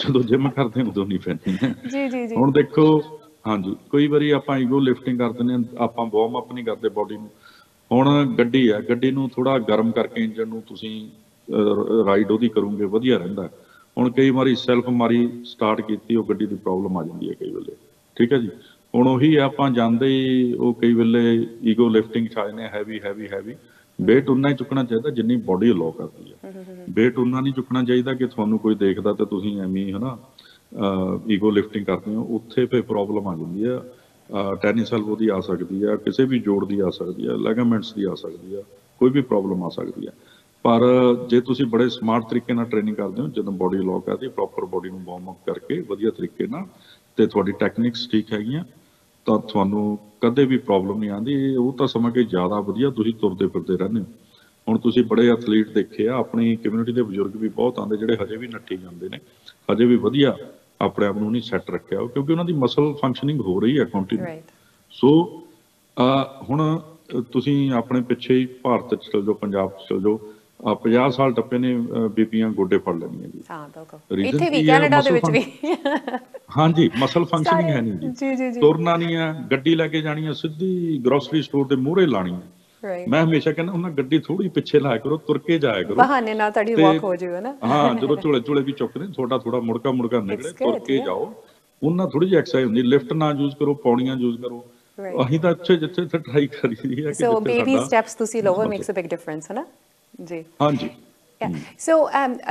ਜਦੋਂ ਜਿਮ ਕਰਦੇ ਆ ਉਦੋਂ ਨਹੀਂ ਪੈਂਦੀਆਂ। ਜੀ ਜੀ ਜੀ। ਹੁਣ ਦੇਖੋ ਹਾਂ ਜੀ, ਕਈ ਵਾਰੀ ਆਪਾਂ ਈਗੋ ਲਿਫਟਿੰਗ ਕਰਦੇ ਨੇ, ਆਪਾਂ ਵਾਰਮ ਅਪ ਨਹੀਂ ਕਰਦੇ ਬਾਡੀ ਨੂੰ। ਹੁਣ ਗੱਡੀ ਆ, ਗੱਡੀ ਨੂੰ ਥੋੜਾ ਗਰਮ ਕਰਕੇ ਇੰਜਨ ਨੂੰ ਤੁਸੀਂ ਰਾਈਡ ਉਹਦੀ ਕਰੋਗੇ ਵਧੀਆ ਰਹਿੰਦਾ। ਹੁਣ ਕਈ ਵਾਰੀ ਸੈਲਫ ਮਾਰੀ ਸਟਾਰਟ ਕੀਤੀ ਉਹ ਗੱਡੀ ਦੀ ਪ੍ਰੋਬਲਮ ਆ ਜਾਂਦੀ ਹੈ ਕਈ ਵੇਲੇ, ਠੀਕ ਹੈ ਜੀ। ਹੁਣ ਉਹੀ ਆਪਾਂ ਜਾਂਦੇ ਹੀ ਉਹ ਕਈ ਵੇਲੇ ਈਗੋ ਲਿਫਟਿੰਗ ਚਾਹਨੇ ਹੈਵੀ ਹੈਵੀ ਹੈਵੀ ਵੇਟ ਉਨਾ ਹੀ ਚੁੱਕਣਾ ਚਾਹੀਦਾ ਜਿੰਨੀ ਬੋਡੀ ਅਲੋ ਕਰਦੀ ਹੈ। ਵੇਟ ਉਨਾ ਨਹੀਂ ਚੁੱਕਣਾ ਚਾਹੀਦਾ ਕਿ ਤੁਹਾਨੂੰ ਕੋਈ ਦੇਖਦਾ ਤੇ ਤੁਸੀਂ ਐਵੇਂ ਹਨਾ ਈਗੋ ਲਿਫਟਿੰਗ ਕਰਦੇ ਹੋ, ਉੱਥੇ ਫਿਰ ਪ੍ਰੋਬਲਮ ਆ ਜਾਂਦੀ ਹੈ। ਟੈਨਿਸ ਐਲਬੋ ਦੀ ਆ ਸਕਦੀ ਹੈ, ਕਿਸੇ ਵੀ ਜੋੜ ਦੀ ਆ ਸਕਦੀ ਹੈ, ਲਿਗਾਮੈਂਟਸ ਦੀ ਆ ਸਕਦੀ ਹੈ, ਕੋਈ ਵੀ ਪ੍ਰੋਬਲਮ ਆ ਸਕਦੀ ਹੈ। ਪਰ ਜੇ ਤੁਸੀਂ ਬੜੇ ਸਮਾਰਟ ਤਰੀਕੇ ਨਾਲ ਟ੍ਰੇਨਿੰਗ ਕਰਦੇ ਹੋ, ਜਦੋਂ ਬੋਡੀ ਲੋਕ ਆਦੀ ਪ੍ਰੋਪਰ ਬੋਡੀ ਨੂੰ ਵਾਰਮ ਅਪ ਕਰਕੇ ਵਧੀਆ ਤਰੀਕੇ ਨਾਲ ਤੇ ਤੁਹਾਡੀ ਟੈਕਨਿਕਸ ਠੀਕ ਹੈਗੀਆਂ ਤਾਂ ਤੁਹਾਨੂੰ ਕਦੇ ਵੀ ਪ੍ਰੋਬਲਮ ਨਹੀਂ ਆਉਂਦੀ। ਉਹ ਤਾਂ ਸਮਾਂ ਕੇ ਜ਼ਿਆਦਾ ਵਧੀਆ ਤੁਸੀਂ ਤੁਰਦੇ ਫਿਰਦੇ ਰਹਿੰਦੇ ਹੋ। ਹੁਣ ਤੁਸੀਂ ਬੜੇ ਐਥਲੀਟ ਦੇਖੇ ਆ, ਆਪਣੀ ਕਮਿਊਨਿਟੀ ਦੇ ਬਜ਼ੁਰਗ ਵੀ ਬਹੁਤ ਆਉਂਦੇ ਜਿਹੜੇ ਹਜੇ ਵੀ ਨੱਠੀ ਜਾਂਦੇ ਨੇ, ਹਜੇ ਵੀ ਵਧੀਆ ਆਪਣੇ ਆਪ ਨੂੰ ਨਹੀਂ ਸੈੱਟ ਰੱਖਿਆ ਉਹ, ਕਿਉਂਕਿ ਉਹਨਾਂ ਦੀ ਮਸਲ ਫੰਕਸ਼ਨਿੰਗ ਹੋ ਰਹੀ ਹੈ ਕੰਟੀਨਿਊ। ਸੋ ਹੁਣ ਤੁਸੀਂ ਆਪਣੇ ਪਿੱਛੇ ਹੀ ਭਾਰਤ ਚ ਚਲ ਜਾਓ, ਪੰਜਾਬ ਚ ਚਲ ਜਾਓ, ਪੰਜਾਹ ਸਾਲ ਟੱਪੇ ਨੇ ਬੀਬੀਆਂ ਗੋਡੇ ਫੜ ਲੈਣੀਆਂ ਜੀ। ਹਾਂ ਬਿਲਕੁਲ, ਇੱਥੇ ਵੀ ਕੈਨੇਡਾ ਦੇ ਵਿੱਚ ਵੀ। ਹਾਂਜੀ, ਮਸਲ ਫੰਕਸ਼ਨਿੰਗ ਹੈ ਨਹੀਂ ਜੀ, ਤੁਰਨਾ ਨਹੀਂ ਆ, ਗੱਡੀ ਲੈ ਕੇ ਜਾਣੀ ਆ ਸਿੱਧੀ ਗਰੋਸਰੀ ਸਟੋਰ ਦੇ ਮੂਹਰੇ ਲਾਣੀ ਆ। ਮੈਂ ਹਮੇਸ਼ਾ ਕਹਿੰਦਾ ਉਹਨਾਂ ਗੱਡੀ ਥੋੜੀ ਪਿੱਛੇ ਲਾਇਆ ਕਰੋ, ਤੁਰ ਕੇ ਜਾਇਆ ਕਰੋ, ਬਹਾਨੇ ਨਾਲ ਤੁਹਾਡੀ ਵਾਕ ਹੋ ਜਾਵੇ ਨਾ। ਹਾਂ, ਜਦੋਂ ਝੋਲੇ ਝੋਲੇ ਵੀ ਚੁੱਕਦੇ ਥੋੜਾ ਥੋੜਾ ਮੁੜਕਾ ਮੁੜਕਾ ਨਿਕਲੇ, ਤੁਰ ਕੇ ਜਾਓ, ਉਹਨਾਂ ਥੋੜੀ ਜਿਹੀ ਐਕਸਰਸਾਈਜ਼ ਹੁੰਦੀ। ਲਿਫਟ ਨਾ ਯੂਜ਼ ਕਰੋ, ਪੌੜੀਆਂ ਯੂਜ਼ ਕਰੋ। ਅਸੀਂ ਤਾਂ ਅੱਛੇ ਜਿੱਥੇ ਟਰਾਈ ਕਰੀ ਹੈ। ਸੋ ਬੇਬੀ ਸਟੈਪਸ ਤੁਸੀਂ ਲਓ, ਮੇਕਸ ਅ ਬਿਗ ਡਿਫਰੈਂਸ ਹੈ ਨਾ ਜੀ। ਹਾਂਜੀ, ਸੋ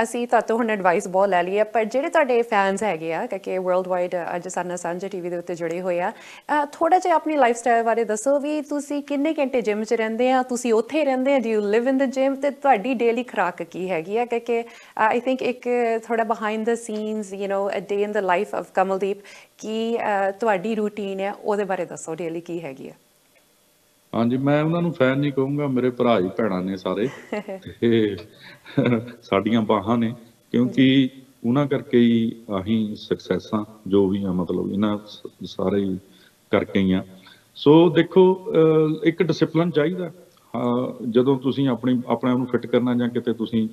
ਅਸੀਂ ਤੁਹਾਤੋਂ ਹੁਣ ਐਡਵਾਈਸ ਬਹੁਤ ਲੈ ਲਈ ਹੈ, ਪਰ ਜਿਹੜੇ ਤੁਹਾਡੇ ਫੈਨਸ ਹੈਗੇ ਆ ਕਿ ਵਰਲਡ ਵਾਈਡ ਅੱਜ ਸਾਡਾ ਸਾਂਝਾ ਟੀਵੀ ਦੇ ਉੱਤੇ ਜੁੜੇ ਹੋਏ ਆ, ਥੋੜਾ ਜਿਹਾ ਆਪਣੀ ਲਾਈਫ ਸਟਾਈਲ ਬਾਰੇ ਦੱਸੋ ਵੀ ਤੁਸੀਂ ਕਿੰਨੇ ਘੰਟੇ ਜਿਮ 'ਚ ਰਹਿੰਦੇ ਆ, ਤੁਸੀਂ ਉੱਥੇ ਰਹਿੰਦੇ ਆ, do you live in the gym, ਤੇ ਤੁਹਾਡੀ ਡੇਲੀ ਖੁਰਾਕ ਕੀ ਹੈਗੀ ਆ? ਕਿ ਆਈ ਥਿੰਕ ਇੱਕ ਥੋੜਾ behind the scenes you know a day in the life of Kamaldeep, ਕੀ ਤੁਹਾਡੀ ਰੂਟੀਨ ਹੈ ਉਹਦੇ ਬਾਰੇ ਦੱਸੋ, ਡੇਲੀ ਕੀ ਹੈਗੀ ਆ? ਹਾਂਜੀ, ਮੈਂ ਉਹਨਾਂ ਨੂੰ ਫੈਨ ਨਹੀਂ ਕਹੂੰਗਾ, ਮੇਰੇ ਭਰਾ ਹੀ ਭੈਣਾਂ ਨੇ ਸਾਰੇ ਤੇ ਸਾਡੀਆਂ ਬਾਹਾਂ ਨੇ, ਕਿਉਂਕਿ ਉਹਨਾਂ ਕਰਕੇ ਹੀ ਅਸੀਂ ਸਕਸੈਸਾਂ ਜੋ ਵੀ ਆ, ਮਤਲਬ ਇਹਨਾਂ ਸਾਰੇ ਹੀ ਕਰਕੇ ਹੀ ਆ। ਸੋ ਦੇਖੋ, ਇੱਕ ਡਿਸਪਲਿਨ ਚਾਹੀਦਾ ਜਦੋਂ ਤੁਸੀਂ ਆਪਣੀ ਆਪਣੇ ਆਪ ਨੂੰ ਫਿੱਟ ਕਰਨਾ ਜਾਂ ਕਿਤੇ ਤੁਸੀਂ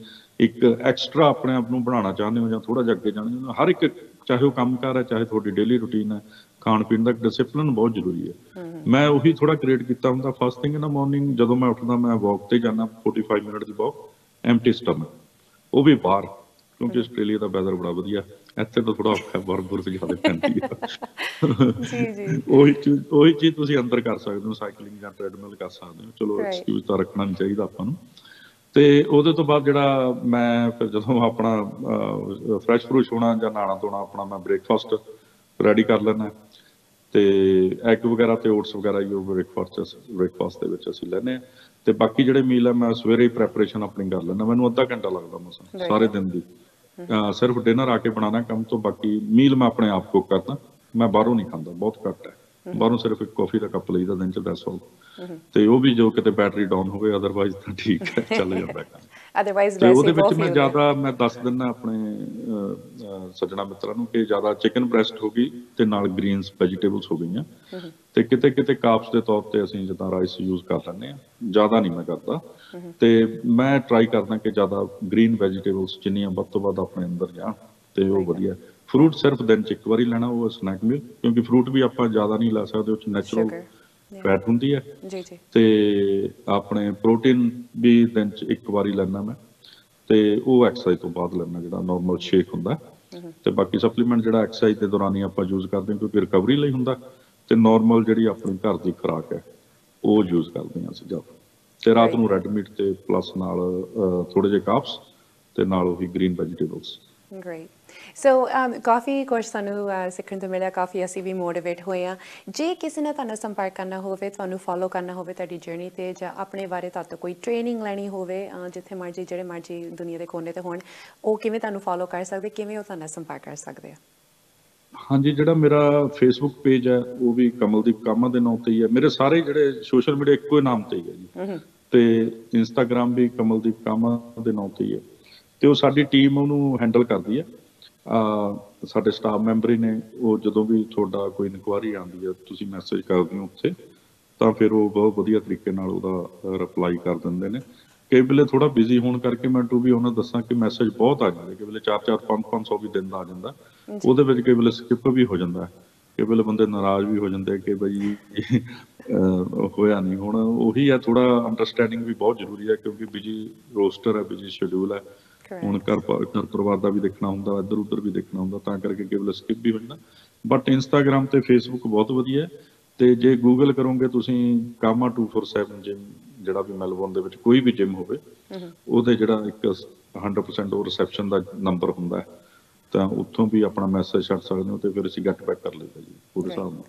ਇੱਕ ਐਕਸਟਰਾ ਆਪਣੇ ਆਪ ਨੂੰ ਬਣਾਉਣਾ ਚਾਹੁੰਦੇ ਹੋ ਜਾਂ ਥੋੜਾ ਜਿਹਾ ਅੱਗੇ ਜਾਣਾ ਚਾਹੁੰਦੇ ਹੋ। ਹਰ ਇੱਕ, ਚਾਹੇ ਉਹ ਕੰਮਕਾਰ ਹੈ, ਚਾਹੇ ਤੁਹਾਡੀ ਡੇਲੀ ਰੂਟੀਨ ਹੈ, ਖਾਣ ਪੀਣ ਦਾ ਡਿਸਪਲਿਨ ਬਹੁਤ ਜ਼ਰੂਰੀ ਹੈ। ਮੈਂ ਉਹੀ ਥੋੜਾ ਕ੍ਰੀਏਟ ਕੀਤਾ ਹੁੰਦਾ। First thing in the morning ਜਦੋਂ ਮੈਂ ਉੱਠਦਾ ਮੈਂ ਵਾਕ ਤੇ ਜਾਣਾ, ਫੋਰਟੀ ਫਾਈਵ ਮਿੰਟ ਦੀ ਵਾਕ, ਐਮਟੀ ਸਟਮਕ, ਉਹ ਵੀ ਬਾਹਰ, ਕਿਉਂਕਿ ਆਸਟ੍ਰੇਲੀਆ ਦਾ ਵੈਦਰ ਬੜਾ ਵਧੀਆ, ਇੱਥੇ ਤਾਂ ਥੋੜਾ ਔਖਾ, ਬਰਫ ਬੁਰਫ ਜ਼ਿਆਦਾ ਪੈਂਦੀ ਹੈ। ਉਹੀ ਚੀਜ਼ ਉਹੀ ਚੀਜ਼ ਤੁਸੀਂ ਅੰਦਰ ਕਰ ਸਕਦੇ ਹੋ, ਸਾਈਕਲਿੰਗ ਜਾਂ ਟ੍ਰੈਡਮਿਲ ਕਰ ਸਕਦੇ ਹੋ। ਚਲੋ ਐਕਸਕਿਊਜ਼ ਤਾਂ ਰੱਖਣਾ ਨਹੀਂ ਚਾਹੀਦਾ ਆਪਾਂ ਨੂੰ। ਤੇ ਉਹਦੇ ਤੋਂ ਬਾਅਦ ਜਿਹੜਾ ਮੈਂ ਫਿਰ ਜਦੋਂ ਆਪਣਾ ਫਰੈਸ਼ ਫਰੂਸ਼ ਹੋਣਾ ਜਾਂ ਨਹਾਣਾ ਧੋਣਾ, ਆਪਣਾ ਮੈਂ ਬ੍ਰੇਕਫਾਸਟ ਰੈਡੀ ਕਰ ਲੈਣਾ ਤੇ ਐਗ ਵਗੈਰਾ ਤੇ ਓਟਸ ਵਗੈਰਾ ਉਹ ਬ੍ਰੇਕਫਾਸਟ ਬ੍ਰੇਕਫਾਸਟ ਦੇ ਵਿੱਚ ਅਸੀਂ ਲੈਂਦੇ ਹਾਂ। ਤੇ ਬਾਕੀ ਜਿਹੜੇ ਮੀਲ ਆ ਮੈਂ ਸਵੇਰੇ ਹੀ ਪ੍ਰੈਪਰੇਸ਼ਨ ਆਪਣੀ ਕਰ ਲੈਂਦਾ, ਮੈਨੂੰ ਅੱਧਾ ਘੰਟਾ ਲੱਗਦਾ ਮਸਾਂ ਸਾਰੇ ਦਿਨ ਦੀ, ਸਿਰਫ ਡਿਨਰ ਆ ਕੇ ਬਣਾਉਣਾ ਕੰਮ ਤੋਂ। ਬਾਕੀ ਮੀਲ ਮੈਂ ਆਪਣੇ ਆਪ ਕੁੱਕ ਕਰਦਾ, ਮੈਂ ਬਾਹਰੋਂ ਨਹੀਂ ਖਾਂਦਾ, ਬਹੁਤ ਘੱਟ ਹੈ ਬਾਹਰੋਂ, ਸਿਰਫ ਇੱਕ ਕੌਫੀ ਦਾ ਕੱਪ ਲਈਦਾ ਦਿਨ ਚ, ਦੈਟਸ ਆਲ। ਤੇ ਉਹ ਵੀ ਜੋ ਕਿਤੇ ਬੈਟਰੀ ਡਾਊਨ ਹੋਵੇ, ਅਦਰਵਾਈਜ਼ ਤਾਂ ਠੀਕ ਹੈ, ਚੱਲ ਜਾਂਦਾ ਕੰਮ। ਅਦਰਵਾਈਜ਼ ਵੈਸੇ ਉਹਦੇ ਵਿੱਚ ਮੈਂ ਜ਼ਿਆਦਾ ਮੈਂ ਦੱਸ ਦਿੰਦਾ ਆਪਣੇ ਸੱਜਣਾ ਮਿੱਤਰਾਂ ਨੂੰ ਕਿ ਜ਼ਿਆਦਾ ਚਿਕਨ ਬ੍ਰੈਸਟ ਹੋ ਗਈ ਤੇ ਨਾਲ ਗ੍ਰੀਨਸ ਵੈਜੀਟੇਬਲਸ ਹੋ ਗਈਆਂ, ਤੇ ਕਿਤੇ ਕਿਤੇ ਕਾਰਬਸ ਦੇ ਤੌਰ ਤੇ ਅਸੀਂ ਜਿੱਦਾਂ ਰਾਈਸ ਯੂਜ਼ ਕਰ ਲੈਂਦੇ ਹਾਂ, ਜ਼ਿਆਦਾ ਨਹੀਂ ਮੈਂ ਕਰਦਾ। ਤੇ ਮੈਂ ਟਰਾਈ ਕਰਦਾ ਕਿ ਜ਼ਿਆਦਾ ਗ੍ਰੀਨ ਵੈਜੀਟੇਬਲਸ ਜਿੰਨੀਆਂ ਵੱਧ ਤੋਂ ਵੱਧ ਆਪਣੇ ਅੰਦਰ ਜਾਣ, ਤੇ ਉਹ ਵਧੀਆ। ਫਰੂਟ ਸਿਰਫ ਦਿਨ ਚ ਇੱਕ ਵਾਰੀ ਲੈਣਾ, ਉਹ ਸਨੈਕ ਮੀਲ, ਕਿਉਂਕਿ ਫਰੂਟ ਵੀ ਆਪਾਂ ਜ਼ਿਆਦਾ ਨਹੀਂ ਲੈ ਸਕਦੇ, ਉਹ ਚ ਨੈਚੁਰਲ ਫੈਟ ਹੁੰਦੀ ਹੈ ਜੀ ਜੀ। ਤੇ ਆਪਣੇ ਪ੍ਰੋਟੀਨ ਵੀ ਦਿਨ ਚ ਇੱਕ ਵਾਰੀ ਲੈਣਾ ਮੈਂ, ਤੇ ਉਹ ਐਕਸਰਸਾਈਜ਼ ਤੋਂ ਬਾਅਦ ਲੈਣਾ ਜਿਹੜਾ ਨਾਰਮਲ ਸ਼ੇਕ ਹੁੰਦਾ। ਤੇ ਬਾਕੀ ਸਪਲੀਮੈਂਟ ਜਿਹੜਾ ਐਕਸਰਸਾਈਜ਼ ਦੇ ਦੌਰਾਨ ਹੀ ਆਪਾਂ ਯੂਜ਼ ਕਰਦੇ ਹਾਂ, ਕਿਉਂਕਿ ਰਿਕਵਰੀ ਲਈ ਹੁੰਦਾ, ਤੇ ਨਾਰਮਲ ਜਿਹੜੀ ਆਪਣੀ ਘਰ ਦੀ ਖੁਰਾਕ ਹੈ ਉਹ ਯੂਜ਼ ਕਰਦੇ ਹਾਂ ਅਸੀਂ ਜ਼ਿਆਦਾ। ਤੇ ਰਾਤ ਨੂੰ ਰੈੱਡ ਮੀਟ ਤੇ ਪਲੱਸ ਨਾਲ ਥੋੜੇ ਜਿਹੇ ਕਾਰਬਸ ਤੇ ਨਾਲ ਉਹੀ ਗ੍ਰੀਨ ਵੈਜੀਟੇਬਲਸ। ਗ੍ਰੇਟ। ਸੋ ਕਾਫੀ ਕੁਛ ਸਾਨੂੰ ਸਿੱਖਣ ਤੋਂ ਮਿਲਿਆ, ਕਾਫੀ ਅਸੀਂ ਵੀ ਮੋਟੀਵੇਟ ਹੋਏ ਹਾਂ। ਜੇ ਕਿਸੇ ਨੇ ਤੁਹਾਨੂੰ ਸੰਪਰਕ ਕਰਨਾ ਹੋਵੇ, ਤੁਹਾਨੂੰ ਫੋਲੋ ਕਰਨਾ ਹੋਵੇ ਤੁਹਾਡੀ ਜਰਨੀ 'ਤੇ, ਜਾਂ ਆਪਣੇ ਬਾਰੇ ਤੁਹਾਡੇ ਤੋਂ ਕੋਈ ਟ੍ਰੇਨਿੰਗ ਲੈਣੀ ਹੋਵੇ, ਜਿੱਥੇ ਮਰਜ਼ੀ ਜਿਹੜੇ ਮਰਜ਼ੀ ਦੁਨੀਆ ਦੇ ਕੋਨੇ 'ਤੇ ਹੋਣ, ਉਹ ਕਿਵੇਂ ਤੁਹਾਨੂੰ ਫੋਲੋ ਕਰ ਸਕਦੇ, ਕਿਵੇਂ ਉਹ ਤੁਹਾਨੂੰ ਸੰਪਰਕ ਕਰ ਸਕਦੇ ਆ? ਹਾਂਜੀ, ਜਿਹੜਾ ਮੇਰਾ ਫੇਸਬੁੱਕ ਪੇਜ ਹੈ ਉਹ ਵੀ ਕਮਲਦੀਪ ਕਾਮਾ ਦੇ ਨਾਮ 'ਤੇ ਹੀ ਹੈ। ਮੇਰੇ ਸਾਰੇ ਜਿਹੜੇ ਸੋਸ਼ਲ ਮੀਡੀਆ ਇੱਕੋ ਹੀ ਨਾਮ 'ਤੇ ਹੀ ਹੈ ਜੀ, ਅਤੇ ਇੰਸਟਾਗ੍ਰਾਮ ਵੀ ਕਮਲਦੀਪ ਕਾਮਾ ਦੇ ਨਾਮ 'ਤੇ ਹੀ ਹੈ। ਅਤੇ ਉਹ ਸਾਡੀ ਟੀਮ ਉਹਨੂੰ ਹੈਂਡਲ ਕਰਦੀ ਹੈ, ਸਾਡੇ ਸਟਾਫ ਮੈਂਬਰ ਹੀ ਨੇ ਉਹ। ਜਦੋਂ ਵੀ ਤੁਹਾਡਾ ਕੋਈ ਇਨਕੁਆਇਰੀ ਆਉਂਦੀ ਹੈ, ਤੁਸੀਂ ਮੈਸੇਜ ਕਰਦੇ ਹੋ ਉੱਥੇ, ਤਾਂ ਫਿਰ ਉਹ ਬਹੁਤ ਵਧੀਆ ਤਰੀਕੇ ਨਾਲ ਉਹਦਾ ਰਿਪਲਾਈ ਕਰ ਦਿੰਦੇ ਨੇ। ਕਈ ਵੇਲੇ ਥੋੜ੍ਹਾ ਬਿਜ਼ੀ ਹੋਣ ਕਰਕੇ ਮੈਂ ਟੂ ਵੀ ਉਹਨਾਂ ਦੱਸਾਂ ਕਿ ਮੈਸੇਜ ਬਹੁਤ ਆ ਜਾਂਦੇ, ਕਈ ਵੇਲੇ ਚਾਰ ਚਾਰ ਪੰਜ ਪੰਜ ਸੌ ਵੀ ਦਿਨ ਦਾ ਆ ਜਾਂਦਾ, ਉਹਦੇ ਵਿੱਚ ਕਈ ਵੇਲੇ ਸਕਿਪ ਵੀ ਹੋ ਜਾਂਦਾ, ਕਈ ਵੇਲੇ ਬੰਦੇ ਨਾਰਾਜ਼ ਵੀ ਹੋ ਜਾਂਦੇ ਕਿ ਬਈ ਹੋਇਆ ਨਹੀਂ। ਹੁਣ ਉਹੀ ਹੈ, ਥੋੜ੍ਹਾ ਅੰਡਰਸਟੈਂਡਿੰਗ ਵੀ ਬਹੁਤ ਜ਼ਰੂਰੀ ਹੈ, ਕਿਉਂਕਿ ਬਿਜੀ ਰੋਸਟਰ ਹੈ, ਬਿਜੀ ਸ਼ਡਿਊਲ ਹੈ, ਹੁਣ ਘਰ ਘਰ ਪਰਿਵਾਰ ਦਾ ਵੀ ਦੇਖਣਾ ਹੁੰਦਾ, ਇੱਧਰ ਉੱਧਰ ਵੀ ਦੇਖਣਾ ਹੁੰਦਾ, ਤਾਂ ਕਰਕੇ ਕੇਵਲ ਸਕਿਪ ਵੀ ਹੋ ਜਾਂਦਾ। ਬਟ ਇੰਸਟਾਗ੍ਰਾਮ ਤੇ ਫੇਸਬੁੱਕ ਬਹੁਤ ਵਧੀਆ ਹੈ, ਤੇ ਜੇ ਗੂਗਲ ਕਰੋਗੇ ਤੁਸੀਂ ਕਾਮਾ ਟੂ ਫੋਰ ਸੈਵਨ ਜਿਮ, ਜਿਹੜਾ ਵੀ ਮੈਲਬੌਰਨ ਦੇ ਵਿੱਚ ਕੋਈ ਵੀ ਜਿਮ ਹੋਵੇ, ਉਹਦੇ ਜਿਹੜਾ ਇੱਕ ਹੰਡਰਡ ਪਰਸੈਂਟ ਉਹ ਰਿਸੈਪਸ਼ਨ ਦਾ ਨੰਬਰ ਹੁੰਦਾ ਹੈ, ਤਾਂ ਉੱਥੋਂ ਵੀ ਆਪਣਾ ਮੈਸੇਜ ਛੱਡ ਸਕਦੇ ਹੋ ਤੇ ਫਿਰ ਅਸੀਂ ਗੈਟ ਬੈਕ ਕਰ ਲੈਂਦੇ ਜੀ ਪੂਰੇ ਹਿਸਾਬ ਨਾਲ।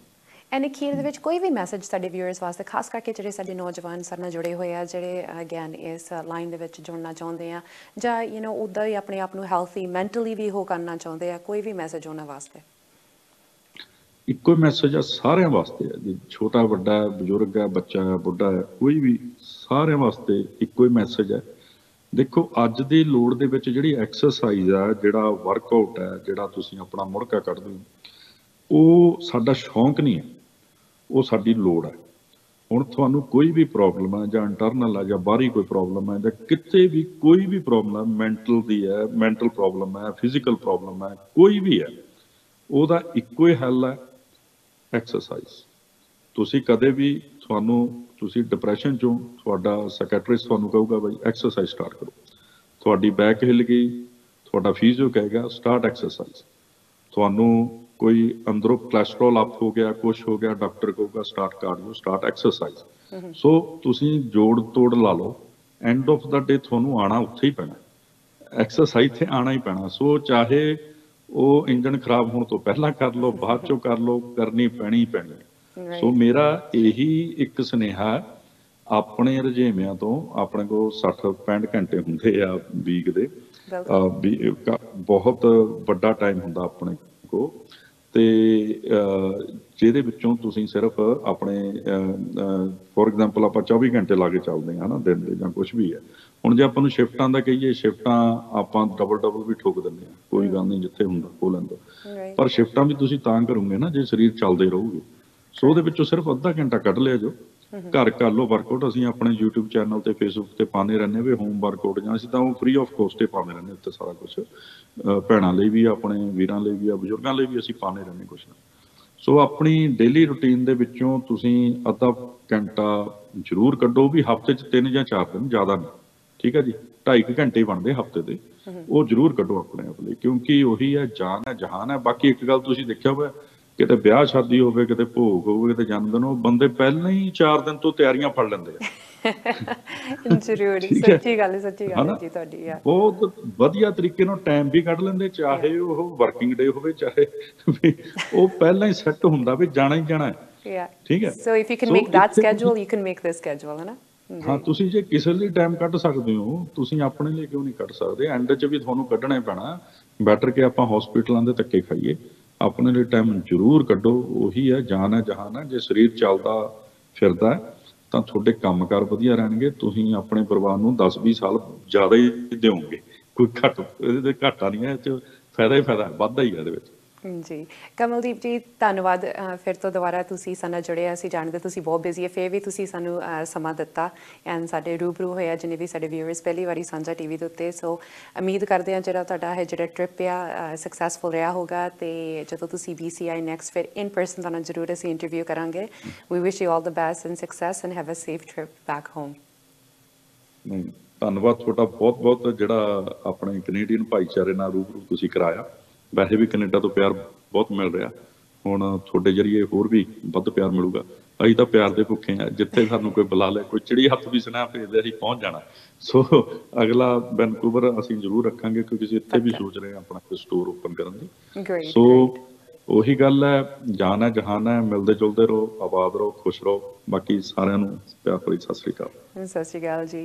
ਐਂਡ ਅਖੀਰ ਦੇ ਵਿੱਚ ਕੋਈ ਵੀ ਮੈਸੇਜ ਸਾਡੇ ਵਿਊਅਰਸ ਵਾਸਤੇ, ਖਾਸ ਕਰਕੇ ਜਿਹੜੇ ਸਾਡੇ ਨੌਜਵਾਨ ਸਾਡੇ ਨਾਲ ਜੁੜੇ ਹੋਏ ਆ, ਜਿਹੜੇ ਅਗੇਨ ਇਸ ਲਾਈਨ ਦੇ ਵਿੱਚ ਜੁੜਨਾ ਚਾਹੁੰਦੇ ਆ, ਜਾਂ ਯੂ نو ਉੱਦਾਂ ਹੀ ਆਪਣੇ ਆਪ ਨੂੰ ਹੈਲਥੀ ਮੈਂਟਲੀ ਵੀ ਹੋ ਕਰਨਾ ਚਾਹੁੰਦੇ ਆ, ਕੋਈ ਵੀ ਮੈਸੇਜ ਉਹਨਾਂ ਵਾਸਤੇ? ਇੱਕੋ ਮੈਸੇਜ ਆ ਸਾਰਿਆਂ ਵਾਸਤੇ, ਜੇ ਛੋਟਾ ਵੱਡਾ ਹੈ, ਬਜ਼ੁਰਗ ਹੈ, ਬੱਚਾ ਹੈ, ਬੁੱਢਾ ਹੈ, ਕੋਈ ਵੀ, ਸਾਰਿਆਂ ਵਾਸਤੇ ਇੱਕੋ ਹੀ ਮੈਸੇਜ ਹੈ। ਦੇਖੋ ਅੱਜ ਦੀ ਲੋੜ ਦੇ ਵਿੱਚ ਜਿਹੜੀ ਐਕਸਰਸਾਈਜ਼ ਆ, ਜਿਹੜਾ ਵਰਕਆਊਟ ਹੈ, ਜਿਹੜਾ ਤੁਸੀਂ ਆਪਣਾ ਮੁੜਕਾ ਕੱਢਦੇ ਹੋ, ਉਹ ਸਾਡਾ ਸ਼ੌਂਕ ਨਹੀਂ ਹੈ, ਉਹ ਸਾਡੀ ਲੋੜ ਹੈ। ਹੁਣ ਤੁਹਾਨੂੰ ਕੋਈ ਵੀ ਪ੍ਰੋਬਲਮ ਹੈ, ਜਾਂ ਇੰਟਰਨਲ ਹੈ, ਜਾਂ ਬਾਹਰੀ ਕੋਈ ਪ੍ਰੋਬਲਮ ਹੈ, ਜਾਂ ਕਿਤੇ ਵੀ ਕੋਈ ਵੀ ਪ੍ਰੋਬਲਮ ਹੈ, ਮੈਂਟਲ ਦੀ ਹੈ, ਮੈਂਟਲ ਪ੍ਰੋਬਲਮ ਹੈ, ਫਿਜ਼ੀਕਲ ਪ੍ਰੋਬਲਮ ਹੈ, ਕੋਈ ਵੀ ਹੈ, ਉਹਦਾ ਇੱਕੋ ਹੀ ਹੱਲ ਹੈ, ਐਕਸਰਸਾਈਜ਼। ਤੁਸੀਂ ਕਦੇ ਵੀ, ਤੁਹਾਨੂੰ ਤੁਸੀਂ ਡਿਪਰੈਸ਼ਨ ਚੋਂ, ਤੁਹਾਡਾ ਸੈਕਟਰੀਸਟ ਤੁਹਾਨੂੰ ਕਹੂਗਾ ਬਾਈ ਐਕਸਰਸਾਈਜ਼ ਸਟਾਰਟ ਕਰੋ, ਤੁਹਾਡੀ ਬੈਕ ਹਿੱਲ ਗਈ, ਤੁਹਾਡਾ ਫਿਜ਼ੀਓ ਕਹੇਗਾ ਸਟਾਰਟ ਐਕਸਰਸਾਈਜ਼, ਤੁਹਾਨੂੰ कोई अंदरों कोलेस्ट्रॉल अप हो गया, कुछ हो गया, डॉक्टर कहूगा start cardio, start exercise. So तुसी जोड़ तोड़ ला लो, एंड ऑफ द डे थानू आना उत्थे ही पैना, एक्सरसाइज ते आना ही पैना। सो चाहे वो इंजन खराब होने तो पहला कर लो, बाद चो कर लो, करनी पैनी ही पैनी। सो मेरा यही एक सुनेहा, अपने रझेवियां तो अपने को साठ पैंठ घंटे होंगे या वीक दे बहुत वड्डा टाइम होंदा अपने को, ਤੇ ਜਿਹਦੇ ਵਿੱਚੋਂ ਤੁਸੀਂ ਸਿਰਫ ਆਪਣੇ ਫੋਰ ਐਗਜ਼ਾਮਪਲ ਆਪਾਂ ਚੌਵੀ ਘੰਟੇ ਲਾ ਕੇ ਚੱਲਦੇ ਹਾਂ ਨਾ ਦਿਨ ਦੇ, ਜਾਂ ਕੁਛ ਵੀ ਹੈ। ਹੁਣ ਜੇ ਆਪਾਂ ਨੂੰ ਸ਼ਿਫਟਾਂ ਦਾ ਕਹੀਏ, ਸ਼ਿਫਟਾਂ ਆਪਾਂ ਡਬਲ ਡਬਲ ਵੀ ਠੋਕ ਦਿੰਦੇ ਹਾਂ, ਕੋਈ ਗੱਲ ਨਹੀਂ, ਜਿੱਥੇ ਹੁੰਦਾ ਹੋ ਲੈਂਦਾ, ਪਰ ਸ਼ਿਫਟਾਂ ਵੀ ਤੁਸੀਂ ਤਾਂ ਕਰੋਗੇ ਨਾ ਜੇ ਸਰੀਰ ਚੱਲਦੇ ਰਹੋਗੇ। ਸੋ ਉਹਦੇ ਵਿੱਚੋਂ ਸਿਰਫ ਅੱਧਾ ਘੰਟਾ ਕੱਢ ਲਿਆ ਜੋ, ਘਰ ਕਰ ਲਓ ਵਰਕਆਊਟ। ਅਸੀਂ ਆਪਣੇ YouTube ਚੈਨਲ ਤੇ Facebook ਤੇ ਪਾਉਂਦੇ ਰਹਿੰਦੇ ਵੀ ਹੋਮ ਵਰਕਆਊਟ, ਜਾਂ ਅਸੀਂ ਤਾਂ ਉਹ ਫ੍ਰੀ ਆਫ ਕੋਸਟ ਤੇ ਪਾਉਂਦੇ ਰਹਿੰਦੇ ਉੱਤੇ ਸਾਰਾ ਕੁਝ, ਭੈਣਾਂ ਲਈ ਵੀ, ਆਪਣੇ ਵੀਰਾਂ ਲਈ ਵੀ, ਬਜ਼ੁਰਗਾਂ ਲਈ ਵੀ ਅਸੀਂ ਪਾਉਂਦੇ ਰਹਿੰਦੇ ਕੁਛ ਨਾ। ਸੋ ਆਪਣੀ ਡੇਲੀ ਰੂਟੀਨ ਦੇ ਵਿੱਚੋਂ ਤੁਸੀਂ ਅੱਧਾ ਘੰਟਾ ਜ਼ਰੂਰ ਕੱਢੋ, ਵੀ ਹਫ਼ਤੇ 'ਚ ਤਿੰਨ ਜਾਂ ਚਾਰ ਦਿਨ, ਜ਼ਿਆਦਾ ਨਹੀਂ, ਠੀਕ ਹੈ ਜੀ, ਢਾਈ ਕੁ ਘੰਟੇ ਬਣਦੇ ਹਫ਼ਤੇ ਦੇ, ਉਹ ਜ਼ਰੂਰ ਕੱਢੋ ਆਪਣੇ ਆਪ ਲਈ, ਕਿਉਂਕਿ ਉਹੀ ਹੈ ਜਾਨ ਹੈ, ਜਹਾਨ ਹੈ। ਬਾਕੀ ਇੱਕ ਗੱਲ ਤੁਸੀਂ ਦੇਖਿਆ ਹੋਇਆ, ਕਿਤੇ ਵਿਆਹ ਸ਼ਾਦੀ ਹੋਵੇ, ਕਿਤੇ ਭੋਗ ਹੋਵੇ, ਕਿਤੇ ਜਨਮਦਿਨ, ਉਹ ਬੰਦੇ ਪਹਿਲਾਂ ਹੀ ਚਾਰ ਦਿਨ ਤੋਂ ਤਿਆਰੀਆਂ ਫੜ ਲੈਂਦੇ ਆ। ਜ਼ਰੂਰੀ, ਸੱਚੀ ਗੱਲ ਹੈ, ਸੱਚੀ ਗੱਲ ਹੈ ਜੀ ਤੁਹਾਡੀ ਆ। ਬਹੁਤ ਵਧੀਆ ਤਰੀਕੇ ਨਾਲ ਟਾਈਮ ਵੀ ਕੱਢ ਲੈਂਦੇ, ਚਾਹੇ ਉਹ ਵਰਕਿੰਗ ਡੇ ਹੋਵੇ, ਚਾਹੇ ਉਹ ਪਹਿਲਾਂ ਹੀ ਸੈੱਟ ਹੁੰਦਾ ਵੀ ਜਾਣਾ ਹੀ ਜਾਣਾ ਹੈ, ਠੀਕ ਹੈ। So if you can make that schedule, you can make this schedule, ਹੈ ਨਾ। ਹਾਂ, ਤੁਸੀਂ ਜੇ ਕਿਸੇ ਲਈ ਟਾਈਮ ਕੱਢ ਸਕਦੇ ਹੋ, ਤੁਸੀਂ ਆਪਣੇ ਲਈ ਕਿਉਂ ਨਹੀਂ ਕੱਢ ਸਕਦੇ? ਐਂਡ 'ਚ ਵੀ ਤੁਹਾਨੂੰ ਕੱਢਣਾ ਪੈਣਾ, ਬੈਟਰ ਕਿ ਆਪਾਂ ਹਸਪੀਟਲਾਂ ਦੇ ਧੱਕੇ ਖਾਈਏ। ਆਪਣੇ ਲਈ ਟਾਈਮ ਜ਼ਰੂਰ ਕੱਢੋ, ਉਹੀ ਹੈ ਜਾਨ ਹੈ ਜਹਾਨ ਹੈ। ਜੇ ਸਰੀਰ ਚੱਲਦਾ ਫਿਰਦਾ ਤਾਂ ਤੁਹਾਡੇ ਕੰਮਕਾਰ ਵਧੀਆ ਰਹਿਣਗੇ, ਤੁਸੀਂ ਆਪਣੇ ਪਰਿਵਾਰ ਨੂੰ ਦਸ ਵੀਹ ਸਾਲ ਜ਼ਿਆਦਾ ਹੀ ਦਿਓਗੇ, ਕੋਈ ਘੱਟ, ਇਹਦੇ ਘਾਟਾ ਨਹੀਂ ਹੈ, ਇਹ 'ਚ ਫਾਇਦਾ ਹੀ ਫਾਇਦਾ, ਵਾਧਾ ਹੀ ਹੈ ਇਹਦੇ ਵਿੱਚ ਜੀ। ਕਮਲਦੀਪ ਜੀ ਧੰਨਵਾਦ, ਫਿਰ ਤੋਂ ਦੁਬਾਰਾ ਤੁਸੀਂ ਸਾਡੇ ਨਾਲ ਜੁੜੇ। ਅਸੀਂ ਜਾਣਦੇ ਤੁਸੀਂ ਬਹੁਤ ਬਿਜ਼ੀ ਹੈ, ਫਿਰ ਵੀ ਤੁਸੀਂ ਸਾਨੂੰ ਸਮਾਂ ਦਿੱਤਾ ਐਂਡ ਸਾਡੇ ਰੂਬਰੂ ਹੋਇਆ, ਜਿਹਨੇ ਵੀ ਸਾਡੇ ਵਿਊਅਰਸ ਪਹਿਲੀ ਵਾਰੀ ਸਾਂਝਾ ਟੀਵੀ ਦੇ ਉੱਤੇ। ਸੋ ਉਮੀਦ ਕਰਦੇ ਹਾਂ ਜਿਹੜਾ ਤੁਹਾਡਾ ਇਹ ਜਿਹੜਾ ਟ੍ਰਿਪ ਆ ਸਕਸੈਸਫੁਲ ਰਿਹਾ ਹੋਗਾ, ਅਤੇ ਜਦੋਂ ਤੁਸੀਂ ਬੀ ਸੀ ਆਈ ਨੈਕਸਟ ਫਿਰ ਇਨ ਪਰਸਨ ਤੁਹਾਨੂੰ ਜ਼ਰੂਰ ਅਸੀਂ ਇੰਟਰਵਿਊ ਕਰਾਂਗੇ। We wish you all the best and success and have a safe trip back home. ਧੰਨਵਾਦ ਤੁਹਾਡਾ ਬਹੁਤ ਬਹੁਤ, ਜਿਹੜਾ ਆਪਣੇ ਕੈਨੇਡੀਅਨ ਭਾਈਚਾਰੇ ਨਾਲ ਰੂਬਰੂ ਤੁਸੀਂ ਕਰਾਇਆ। ਵੈਸੇ ਵੀ ਕੈਨੇਡਾ ਤੋਂ ਪਿਆਰ ਬਹੁਤ ਮਿਲ ਰਿਹਾ, ਹੁਣ ਤੁਹਾਡੇ ਜਰੀਏ ਹੋਰ ਵੀ ਵੱਧ ਪਿਆਰ ਮਿਲੂਗਾ। ਅਸੀਂ ਤਾਂ ਪਿਆਰ ਦੇ ਭੁੱਖੇ ਆ, ਜਿੱਥੇ ਸਾਨੂੰ ਕੋਈ ਬੁਲਾ ਲੈ, ਕੋਈ ਚਿੜੀ ਹੱਥ ਵੀ ਸੁਨੇਹਾ ਭੇਜਦੇ, ਅਸੀਂ ਪਹੁੰਚ ਜਾਣਾ। ਸੋ ਅਗਲਾ ਵੈਨਕੂਵਰ ਅਸੀਂ ਜ਼ਰੂਰ ਰੱਖਾਂਗੇ, ਕਿਉਂਕਿ ਅਸੀਂ ਇੱਥੇ ਵੀ ਸੋਚ ਰਹੇ ਹਾਂ ਆਪਣਾ ਕੋਈ ਸਟੋਰ ਓਪਨ ਕਰਨ ਦੀ। ਸੋ ਉਹੀ ਗੱਲ ਹੈ, ਜਾਨ ਹੈ ਜਹਾਨ ਹੈ, ਮਿਲਦੇ ਜੁਲਦੇ ਰਹੋ, ਆਬਾਦ ਰਹੋ, ਖੁਸ਼ ਰਹੋ। ਬਾਕੀ ਸਾਰਿਆਂ ਨੂੰ ਪਿਆਰ ਭਰੀ ਸਤਿ ਸ਼੍ਰੀ ਅਕਾਲ। ਸਤਿ ਸ਼੍ਰੀ ਅਕਾਲ ਜੀ।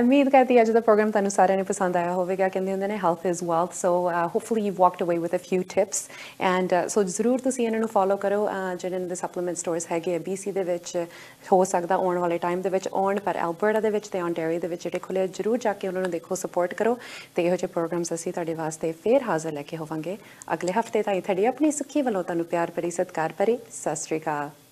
ਉਮੀਦ ਕਰਦੀ ਅੱਜ ਦਾ ਪ੍ਰੋਗਰਾਮ ਤੁਹਾਨੂੰ ਸਾਰਿਆਂ ਨੂੰ ਪਸੰਦ ਆਇਆ ਹੋਵੇਗਾ। ਕਹਿੰਦੇ ਹੁੰਦੇ ਨੇ health is wealth, so hopefully you walked away with a few tips. And so ਜ਼ਰੂਰ ਤੁਸੀਂ ਇਹਨਾਂ ਨੂੰ ਫੋਲੋ ਕਰੋ, ਜਿਹੜੇ ਇਹਨਾਂ ਦੇ ਸਪਲੀਮੈਂਟ ਸਟੋਰਸ ਹੈਗੇ ਆ ਬੀਸੀ ਦੇ ਵਿੱਚ, ਹੋ ਸਕਦਾ ਆਉਣ ਵਾਲੇ ਟਾਈਮ ਦੇ ਵਿੱਚ ਆਉਣ, ਪਰ ਐਲਬਰਟਾ ਦੇ ਵਿੱਚ ਅਤੇ ਓਨਟਾਰੀਓ ਦੇ ਵਿੱਚ ਜਿਹੜੇ ਖੁੱਲ੍ਹੇ, ਜ਼ਰੂਰ ਜਾ ਕੇ ਉਹਨਾਂ ਨੂੰ ਦੇਖੋ, ਸਪੋਰਟ ਕਰੋ। ਅਤੇ ਇਹੋ ਜਿਹੇ ਪ੍ਰੋਗਰਾਮਸ ਅਸੀਂ ਤੁਹਾਡੇ ਵਾਸਤੇ ਫਿਰ ਹਾਜ਼ਰ ਲੈ ਕੇ ਹੋਵਾਂਗੇ ਅਗਲੇ ਹਫ਼ਤੇ। ਤਾਂ ਤੁਹਾਡੀ ਆਪਣੀ ਸੁੱਖੀ ਵੱਲੋਂ ਤੁਹਾਨੂੰ ਪਿਆਰ ਭਰੀ ਸਤਿਕਾਰ ਭਰੀ ਸਤਿ ਸ਼੍ਰੀ ਅਕਾਲ।